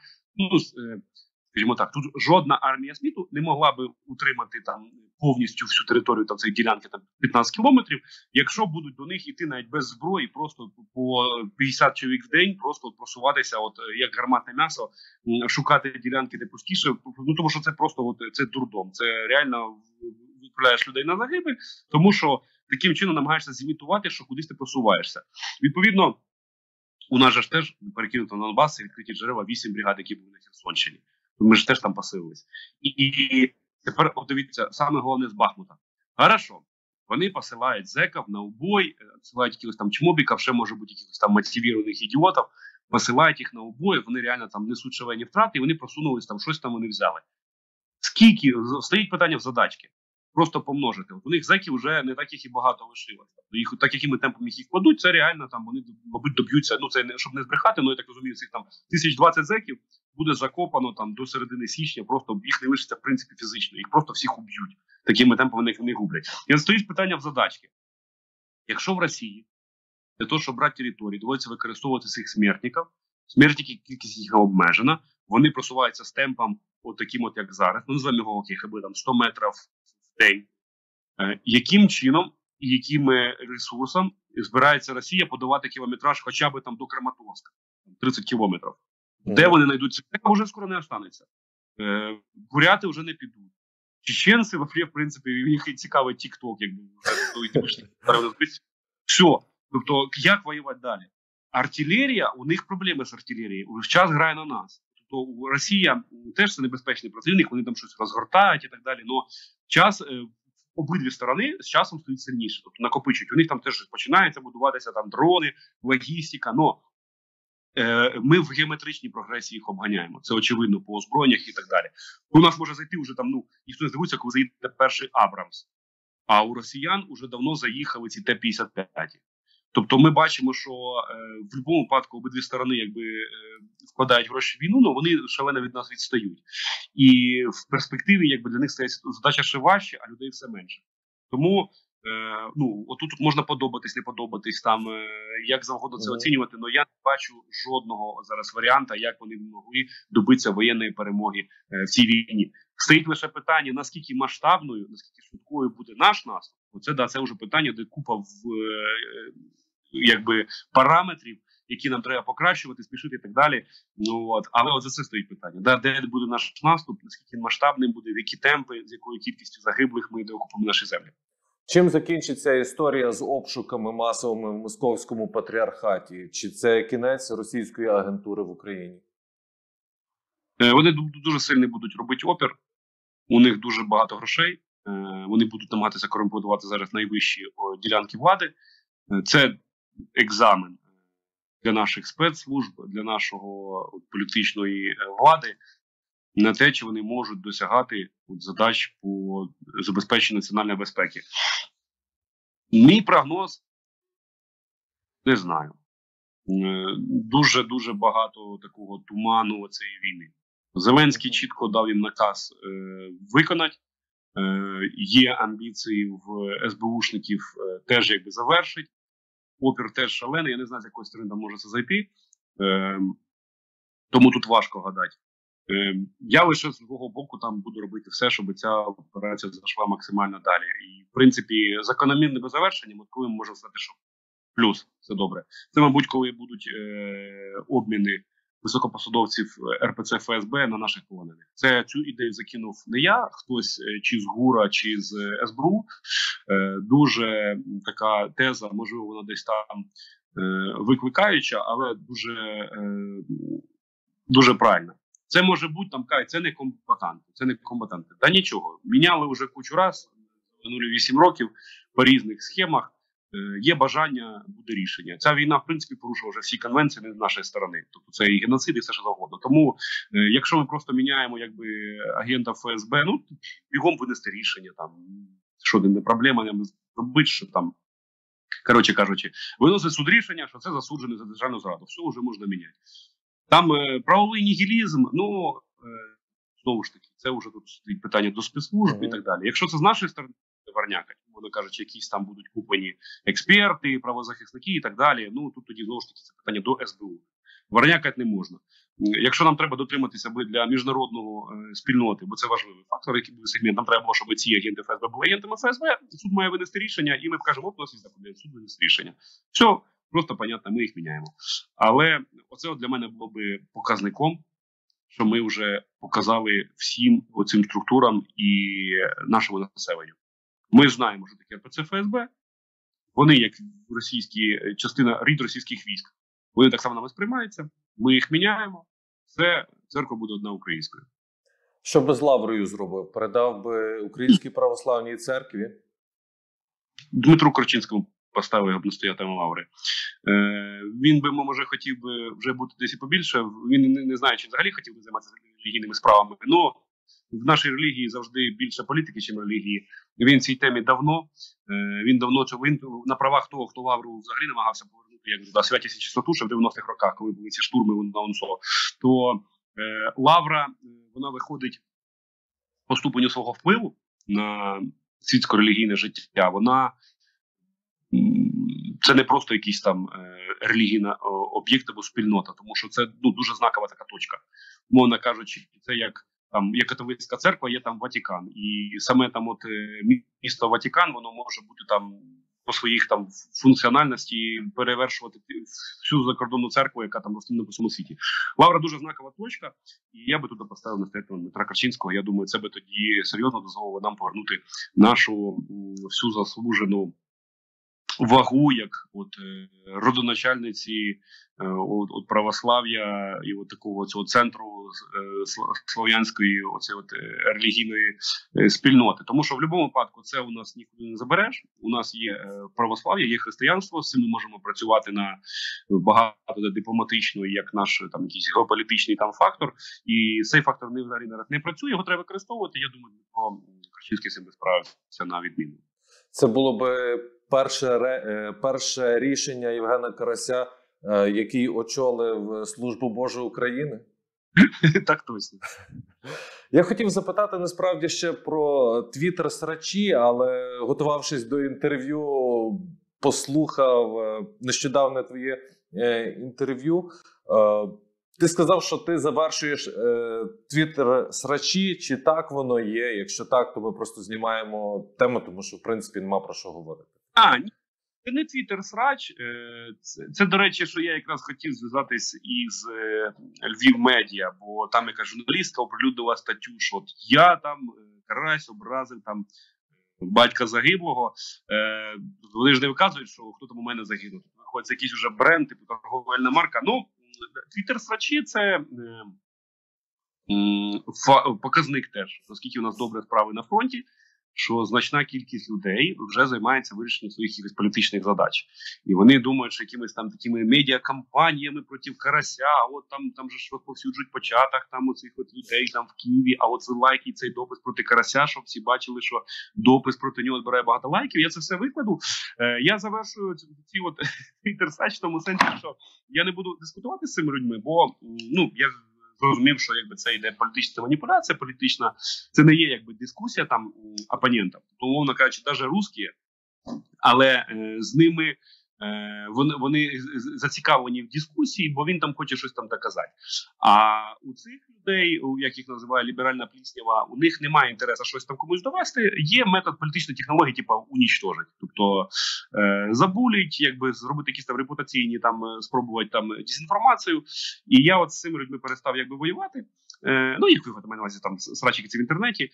скажімо так, тут жодна армія світу не могла би утримати там повністю всю територію там, цієї ділянки там, 15 кілометрів, якщо будуть до них іти навіть без зброї, просто по 50 чоловік в день, просто просуватися, як гарматне м'ясо, шукати ділянки де пустіше, тому що це просто це дурдом, це реально відправляєш людей на загибель, тому що таким чином намагаєшся зімітувати, що кудись ти просуваєшся. Відповідно, у нас же ж теж перекинуто на Донбас і відкриті джерела 8 бригад, які були на Херсонщині. Ми ж теж там пасилися. І тепер, дивіться, саме головне з Бахмута. Хорошо, вони посилають зеків на убой, посилають якихось там чмобіків, ще може бути якихось там мотивованих ідіотів, посилають їх на убой, вони реально там несуть шалені втрати, і вони просунулись там, щось там вони взяли. Скільки, стоїть питання в задачці. Просто помножити. У них зеків вже не так їх і багато лишилося. Так якими темпами їх кладуть, це реально там вони, мабуть, доб'ються. Ну, це щоб не збрехати, але я так розумію, цих там 1020 зеків буде закопано там до середини січня, просто їх не лишиться в принципі фізично, їх просто всіх уб'ють. Такими темпами їх не гублять. І стоїть питання в задачці. Якщо в Росії для того, щоб брати території, доводиться використовувати цих смертників, смертників кількість їх обмежена, вони просуваються з темпом таким як зараз, ну, називаємо його якби там 100 метрів день. Яким чином і якими ресурсом збирається Росія подавати кілометраж хоча б там до Краматорська, 30 кілометрів? Де вони знайдуть? Це вже скоро не останеться. Буряти вже не підуть. Чеченці, в принципі, їх цікавий тік-ток, якби все. Тобто, як воювати далі? Артилерія, у них проблеми з артилерією. Час грає на нас. Тобто Росія теж це небезпечний противник, вони там щось розгортають і так далі, але час, обидві сторони з часом стають сильніше, тобто накопичують. У них там теж починаються будуватися там дрони, логістика, но ми в геометричній прогресії їх обганяємо. Це очевидно по озброєннях і так далі. У нас може зайти вже там, ніхто не здивується, коли заїде перший Абрамс, а у росіян вже давно заїхали ці Т-55. Тобто ми бачимо, що в будь-якому випадку обидві сторони вкладають гроші в війну, але вони шалено від нас відстають. І в перспективі для них стається задача ще важче, а людей все менше. Тому отут можна подобатись, не подобатись, там, як завгодно це оцінювати, але я не бачу жодного зараз варіанта, як вони могли добитися воєнної перемоги в цій війні. Стоїть лише питання, наскільки масштабною, наскільки швидкою буде наш наступ. Це вже питання, де купа параметрів, які нам треба покращувати, спішити і так далі. Але за це стоїть питання. Де буде наш наступ, наскільки масштабним буде, в які темпи, з якою кількістю загиблих ми деокупимо наші землі. Чим закінчиться історія з обшуками масовими в московському патріархаті? Чи це кінець російської агентури в Україні? Вони дуже сильно будуть робити опір. У них дуже багато грошей. Вони будуть намагатися корумпувати зараз найвищі ділянки влади. Це екзамен для наших спецслужб, для нашого політичної влади на те, чи вони можуть досягати задач по забезпеченню національної безпеки. Мій прогноз – не знаю. Дуже-дуже багато такого туману цієї війни. Зеленський чітко дав їм наказ виконати. Є амбіції в СБУшників теж якби завершити. Опір теж шалений, я не знаю, з якої сторони там може це зайти. Тому тут важко гадати. Я лише з свого боку там буду робити все, щоб ця операція зайшла максимально далі. І, в принципі, закономірним завершенням, от коли ми можемо сказати, що плюс, все добре. Це, мабуть, коли будуть обміни високопосадовців РПЦ ФСБ на наших полонених. Це цю ідею закинув не я, хтось чи з ГУРа, чи з СБУ. Дуже така теза, можливо, вона десь там викликаюча, але дуже правильна. Це може бути, там кажуть, це не комбатанти, це не комбатанти. Та нічого, міняли вже кучу раз, минулі 8 років, по різних схемах. Є бажання, буде рішення. Ця війна, в принципі, порушила вже всі конвенції з нашої сторони. Тобто це і геноцид, і все що завгодно. Тому, якщо ми просто міняємо якби агента ФСБ, ну, бігом винести рішення, там, що не проблема, зробити, що там, коротше кажучи, виносить суд рішення, що це засуджений за державну зраду. Все вже можна міняти. Там правовий нігілізм, ну, знову ж таки, це вже тут стоїть питання до спецслужб і так далі. Якщо це з нашої сторони, варняка. Вони кажуть, якісь там будуть куплені експерти, правозахисники і так далі. Ну, тут тоді, знову ж таки, це питання до СБУ. Варнякати не можна. Якщо нам треба дотриматися для міжнародного спільноти, бо це важливий фактор, який буде сегмент, нам треба було, щоб ці агенти ФСБ були агентами ФСБ, суд має винести рішення, і ми кажемо, от у нас є заповідь, суд винесе рішення. Все, просто, понятно, ми їх міняємо. Але оце от для мене було би показником, що ми вже показали всім оцим структурам і нашому населенню. Ми знаємо, що таке РПЦ ФСБ. Вони, як російські, частина рід російських військ, вони так само нами сприймаються, ми їх міняємо, все, церква буде одна українською. Що би з Лаврою зробив? Передав би Українській православній церкві? Дмитру Корчинському поставив обстоятельно Лаври. Він би, може, хотів би вже бути десь і побільше, він не знає, чи взагалі хотів би займатися релігійними справами, але в нашій релігії завжди більше політики, ніж релігії. Він цій темі давно, він на правах того, хто Лавру взагалі намагався повернути, як туди, святість і чистоту, ще в 90-х роках, коли були ці штурми на ОНСО, то Лавра, вона виходить по ступеню свого впливу на світсько-релігійне життя. Вона, це не просто якийсь там релігійний об'єкт або спільнота, тому що це дуже знакова така точка. Мовно кажучи, це як там є католицька церква, є там Ватикан. І саме там от місто Ватикан, воно може бути там по своїх там функціональності перевершувати всю закордонну церкву, яка там розташована по всьому світі. Лавра дуже знакова точка, і я би туди поставив настоятеля Дмитра Корчинського. Я думаю, це би тоді серйозно дозволило нам повернути нашу всю заслужену вагу, як от родоначальниці от православ'я і от такого цього центру слов'янської оцеї от релігійної спільноти. Тому що в будь-якому випадку це у нас нікуди не забереш. У нас є православ'я, є християнство, з цим ми можемо працювати на багато дипломатично, як наш там якийсь геополітичний там фактор. І цей фактор не взагалі навіть не працює, його треба використовувати. Я думаю, Дмитро Корчинський з цим справився на відміну. Це було би перше рішення Євгена Карася, який очолив Службу Божу України? Так точно. Я хотів запитати насправді ще про твіттер-срачі, але готувавшись до інтерв'ю, послухав нещодавне твоє інтерв'ю. Ти сказав, що ти завершуєш твіттер-срачі, чи так воно є? Якщо так, то ми просто знімаємо тему, тому що, в принципі, нема про що говорити. Ні, це не твіттер-срач. Це, до речі, що я якраз хотів зв'язатись із Львів Медіа, бо там яка журналістка оприлюднила статтю, що от я там, Карась, образив там батька загиблого. Вони ж не виказують, що хто там у мене загинув. Виходить, це якийсь вже бренд, типу торговельна марка. Ну, твіттер-срачі – це показник теж, оскільки у нас добрі справи на фронті, що значна кількість людей вже займається вирішенням своїх якихось політичних задач. І вони думають, що якимись там такими медіакампаніями проти Карася, от там же ж розповсюджують по чатах там оцих от людей там в Києві, а от це лайки, цей допис проти Карася, щоб всі бачили, що допис проти нього збирає багато лайків. Я це все викладу. Я завершую ці от інтерсач в тому сенсі, що я не буду дискутувати з цими людьми, бо, ну, я зрозумів, що якби це йде політична маніпуляція, політична, це не є якби дискусія там опонентів. Тому, умовно кажучи, навіть русські, але з ними вони зацікавлені в дискусії, бо він там хоче щось там доказати. А у цих людей, як їх називає ліберальна пліснява, у них немає інтересу щось там комусь довести. Є метод політичної технології, типу унічтожить, тобто забулять, якби зробити якісь там репутаційні, там спробувати там дезінформацію. І я от з цими людьми перестав якби воювати. Ну, їх вигоди, маю на увазі, там, срачики в інтернеті,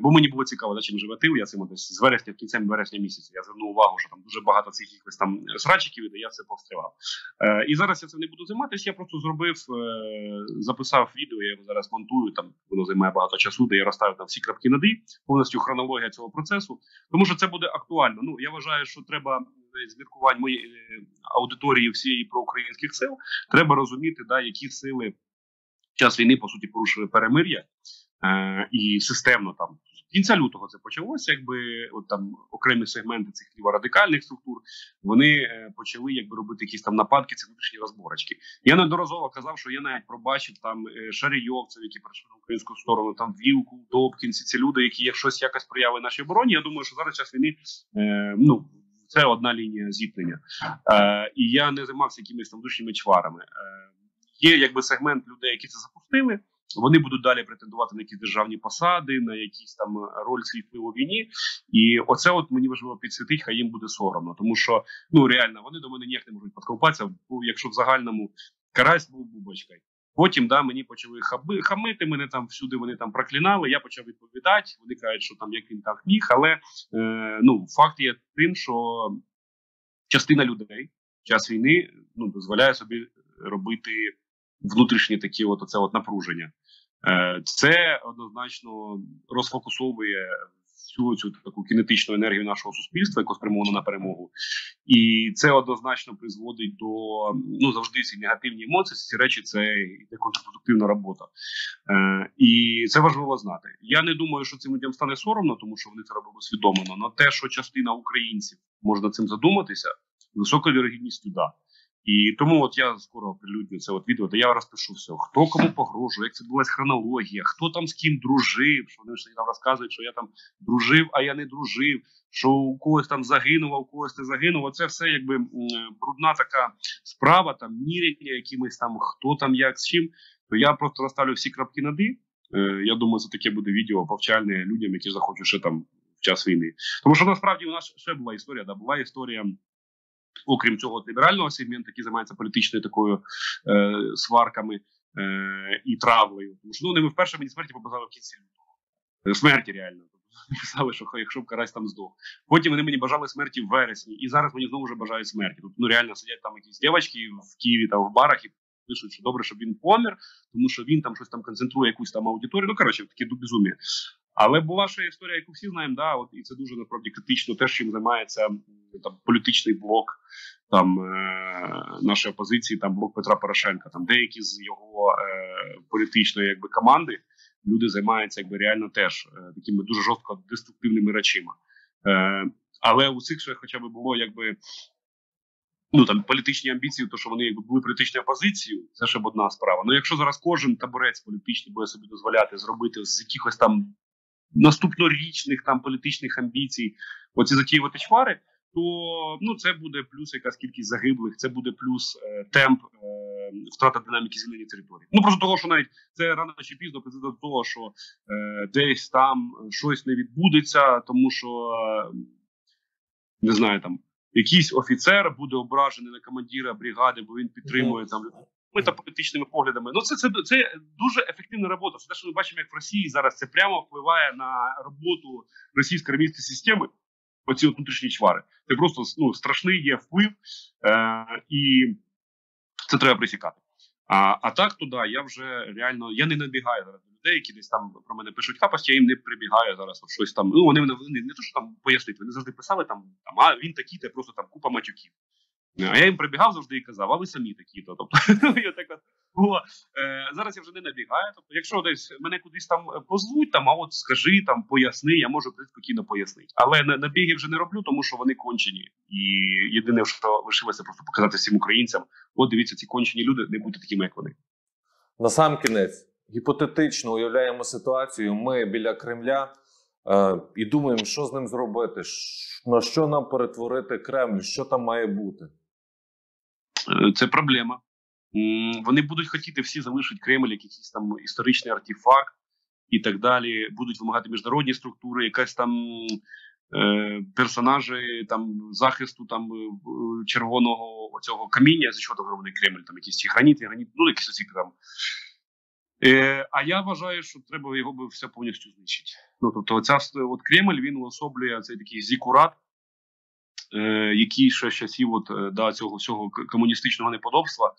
бо мені було цікаво, за чим живе тил, я цим десь з вересня, в кінцем вересня місяця, я звернув увагу, що там дуже багато цих якихось там срачиків, і я все повстривав. І зараз я це не буду займатися, я просто зробив, записав відео, я його зараз монтую, там, воно займає багато часу, де я розставив там всі крапки над і, повністю хронологія цього процесу, тому що це буде актуально. Ну, я вважаю, що треба з міркувань моєї аудиторії всієї проукраїнських сил, треба розуміти, да, які сили в час війни, по суті, порушили перемир'я, і системно там кінця лютого це почалося, якби от там окремі сегменти цих ліворадикальних структур, вони почали якби робити якісь там нападки, ці внутрішні розборочки. Я неодноразово казав, що я навіть пробачив там шарійовців, які прийшли на українську сторону, там Вілку, Добкінці, ці люди, які як щось якось прояви нашій обороні. Я думаю, що зараз час війни, ну, це одна лінія зіткнення. І я не займався якимись там душніми чварами. Є якби сегмент людей, які це запустили, вони будуть далі претендувати на якісь державні посади, на якісь там роль слідків у війні. І оце от мені важливо підсвітити, хай їм буде соромно. Тому що, ну реально, вони до мене ніяк не можуть підкопатися, бо якщо в загальному Карась був бубочкою. Потім, да, мені почали хамити, мене там всюди вони там проклинали, я почав відповідати, вони кажуть, що там як він так міг, але ну, факт є тим, що частина людей в час війни, ну, дозволяє собі робити внутрішні такі от оце от напруження. Це однозначно розфокусовує всю цю таку кінетичну енергію нашого суспільства, яку спрямовано на перемогу. І це однозначно призводить до, ну, завжди ці негативні емоції, ці речі, це йде контрпродуктивна робота. І це важливо знати. Я не думаю, що цим людям стане соромно, тому що вони це робили свідомо. Но те, що частина українців може над цим задуматися, висока вірогідність туди. І тому от я скоро прилюдню це от відео, де я розпишу все, хто кому погрожує, як це була хронологія, хто там з ким дружив, що вони ж там розказують, що я там дружив, а я не дружив, що у когось там загинув, а у когось не загинув. Оце все якби брудна така справа, там міряння якимось там, хто там як з чим. То я просто розставлю всі крапки над і. Я думаю, це таке буде відео повчальне людям, які захочуть ще там в час війни. Тому що насправді у нас ще була історія, да, була історія. Окрім цього ліберального сегменту, який займається політичною такою сварками і травлею. Тому що, ну, не вперше мені смерті побажали в кінці лютого. Смерті реально. Писали, що якщо б Карась там здох. Потім вони мені бажали смерті в вересні. І зараз мені знову вже бажають смерті. Тобто, ну, реально сидять там якісь дівчатки в Києві та в барах і пишуть, що добре, щоб він помер, тому що він там щось там концентрує якусь там аудиторію. Ну, коротше, таке до безум'я. Але була ще історія, яку всі знаємо, да, от, і це дуже, насправді, критично те, чим займається там, політичний блок там, нашої опозиції, там, блок Петра Порошенка. Там, деякі з його політичної якби, команди люди займаються якби, реально теж такими дуже жорстко деструктивними речами. Але у цих ще хоча б було якби, ну, там, політичні амбіції, то що вони якби, були політичною опозицією, це ще б одна справа. Ну, якщо зараз кожен таборець політичний буде собі дозволяти зробити з якихось там наступнорічних там політичних амбіцій оці затіювати чвари, то, ну, це буде плюс якась кількість загиблих, це буде плюс темп втрата динаміки звільнення території. Ну, просто того, що навіть це рано чи пізно призведе до того, що десь там щось не відбудеться, тому що, не знаю, там, якийсь офіцер буде ображений на командира бригади, бо він підтримує там та політичними поглядами. Ну, це дуже ефективна робота. Це те, що ми бачимо, як в Росії зараз це прямо впливає на роботу російсько-армійської системи, оці от внутрішні чвари. Це просто, ну, страшний є вплив, і це треба присікати. А так, то да, я вже реально, я не набігаю зараз до людей, які десь там про мене пишуть хапості, я їм не прибігаю зараз от щось там. Ну, вони не то, що там пояснити, вони завжди писали там а він такий, та просто там купа матюків. А я їм прибігав завжди і казав, а ви самі такі-то. Тобто, я так, зараз я вже не набігаю. Тобто, якщо десь мене кудись там позвуть, там, а от скажи, там, поясни, я можу спокійно пояснити. Але набіги вже не роблю, тому що вони кончені. І єдине, що лишилося, просто показати всім українцям, от дивіться, ці кончені люди, не будьте такими, як вони. Насамкінець, гіпотетично уявляємо ситуацію, ми біля Кремля і думаємо, що з ним зробити, на що нам перетворити Кремль, що там має бути. Це проблема. Вони будуть хотіти всі залишити Кремль, як якийсь там історичний артефакт і так далі. Будуть вимагати міжнародні структури, якась там персонажі там, захисту там, червоного оцього каміння, за що там роблений Кремль, там якісь граніт, ну якісь оці там. А я вважаю, що треба його би все повністю знищити. Ну, тобто от Кремль, він уособлює цей такий зікурат, який ще з часів цього всього комуністичного неподобства.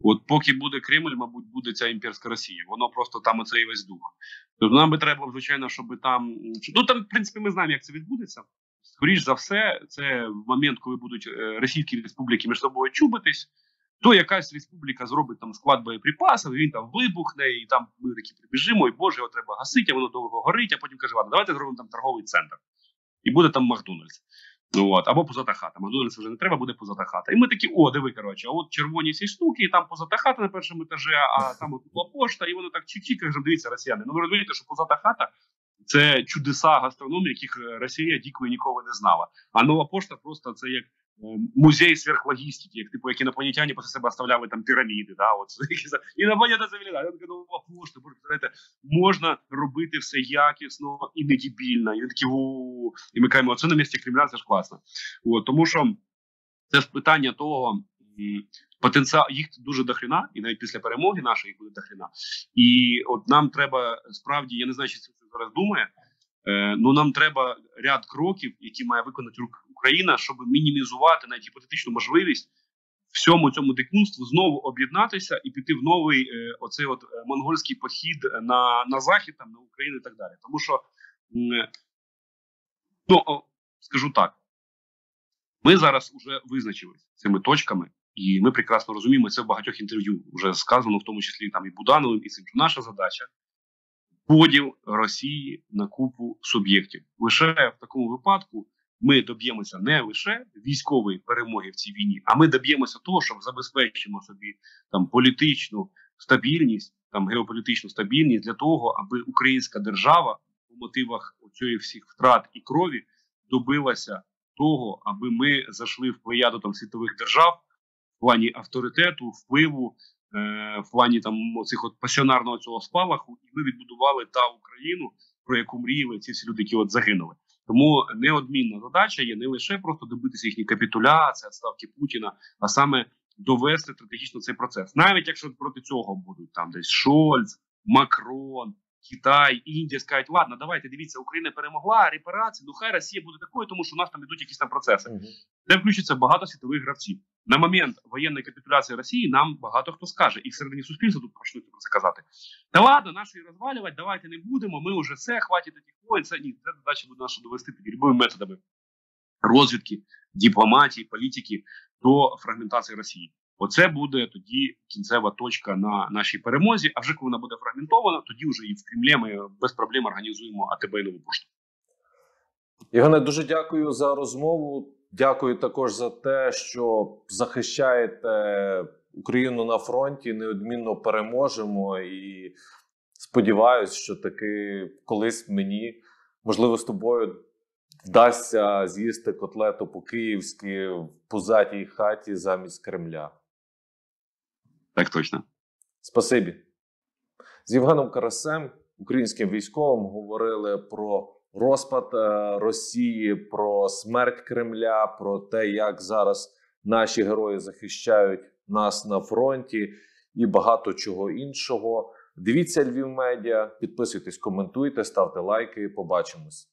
От поки буде Кремль, мабуть, буде ця імперська Росія. Воно просто там оцей весь дух. Тобто нам би треба, звичайно, щоб там... Ну, там, в принципі, ми знаємо, як це відбудеться. Скоріш за все, це в момент, коли будуть російські республіки між собою чубитись, то якась республіка зробить там склад боєприпасів, він там вибухне, і там ми такі прибіжимо, і Боже, його треба гасити, а воно довго горить, а потім каже, ладно, давайте зробимо там торговий центр. І буде там Макдональдс. От, або позата хата. Макдональдс вже не треба, буде позата хата. І ми такі, диви, коротше, а от червоні всі штуки, і там позата хата на першому етажі, а там от була пошта, і воно так чик-чик, кажуть, дивіться, росіяни. Ну, ви розумієте, що позата хата – це чудеса гастрономії, яких Росія дікою ніколи не знала. А нова пошта просто це як музей сверхлогістики, як типу, як інопланетяни після себе оставляли там піраміди, да, от, інопланетяни завіліли, я така, нова пошта, можна робити все якісно і недібільно, і такі, і ми кажемо, оце на місці Кремля, це ж класно. От, тому що це ж питання того, потенціал, їх дуже дохріна, і навіть після перемоги нашої їх буде дохріна, і от нам треба, справді, я не знаю, що це зараз думає, ну, нам треба ряд кроків, які має виконати Україна, щоб мінімізувати навіть гіпотетичну можливість всьому цьому дикунству знову об'єднатися і піти в новий оцей от монгольський похід на Захід, там, на Україну і так далі. Тому що, ну, скажу так, ми зараз вже визначились цими точками, і ми прекрасно розуміємо, це в багатьох інтерв'ю вже сказано, в тому числі там, і Будановим, і цим, що наша задача поділ Росії на купу суб'єктів. Лише в такому випадку ми доб'ємося не лише військової перемоги в цій війні, а ми доб'ємося того, щоб забезпечимо собі там політичну стабільність, там геополітичну стабільність для того, аби українська держава у мотивах оцеї всіх втрат і крові добилася того, аби ми зайшли в плеяду там світових держав в плані авторитету, впливу, в плані там оцих от пасіонарного цього спалаху, і ми відбудували ту Україну, про яку мріяли ці всі люди, які от загинули. Тому неодмінна задача є не лише просто добитися їхньої капітуляції, відставки Путіна, а саме довести стратегічно цей процес. Навіть якщо проти цього будуть там десь Шольц, Макрон, Китай, Індія скажуть, ладно, давайте, дивіться, Україна перемогла, репарації, ну хай Росія буде такою, тому що у нас там йдуть якісь там процеси. Де включиться багато світових гравців. На момент воєнної капітуляції Росії нам багато хто скаже, і всередині суспільства тут почнуть про це казати. Та ладно, наші розвалювати, давайте не будемо, ми вже все, хватить таких воїн, це ні, це задача буде наша довести під любими методами розвідки, дипломатії, політики до фрагментації Росії. Оце буде тоді кінцева точка на нашій перемозі, а вже коли вона буде фрагментована, тоді вже і в Кремлі ми без проблем організуємо АТБ і нову пошту. Євгене, дуже дякую за розмову. Дякую також за те, що захищаєте Україну на фронті, неодмінно переможемо і сподіваюся, що таки колись мені, можливо, з тобою вдасться з'їсти котлету по-київськи в пузатій хаті замість Кремля. Так точно. Спасибі. З Євгеном Карасем, українським військовим, говорили про розпад Росії, про смерть Кремля, про те, як зараз наші герої захищають нас на фронті і багато чого іншого. Дивіться Львів Медіа, підписуйтесь, коментуйте, ставте лайки. Побачимось.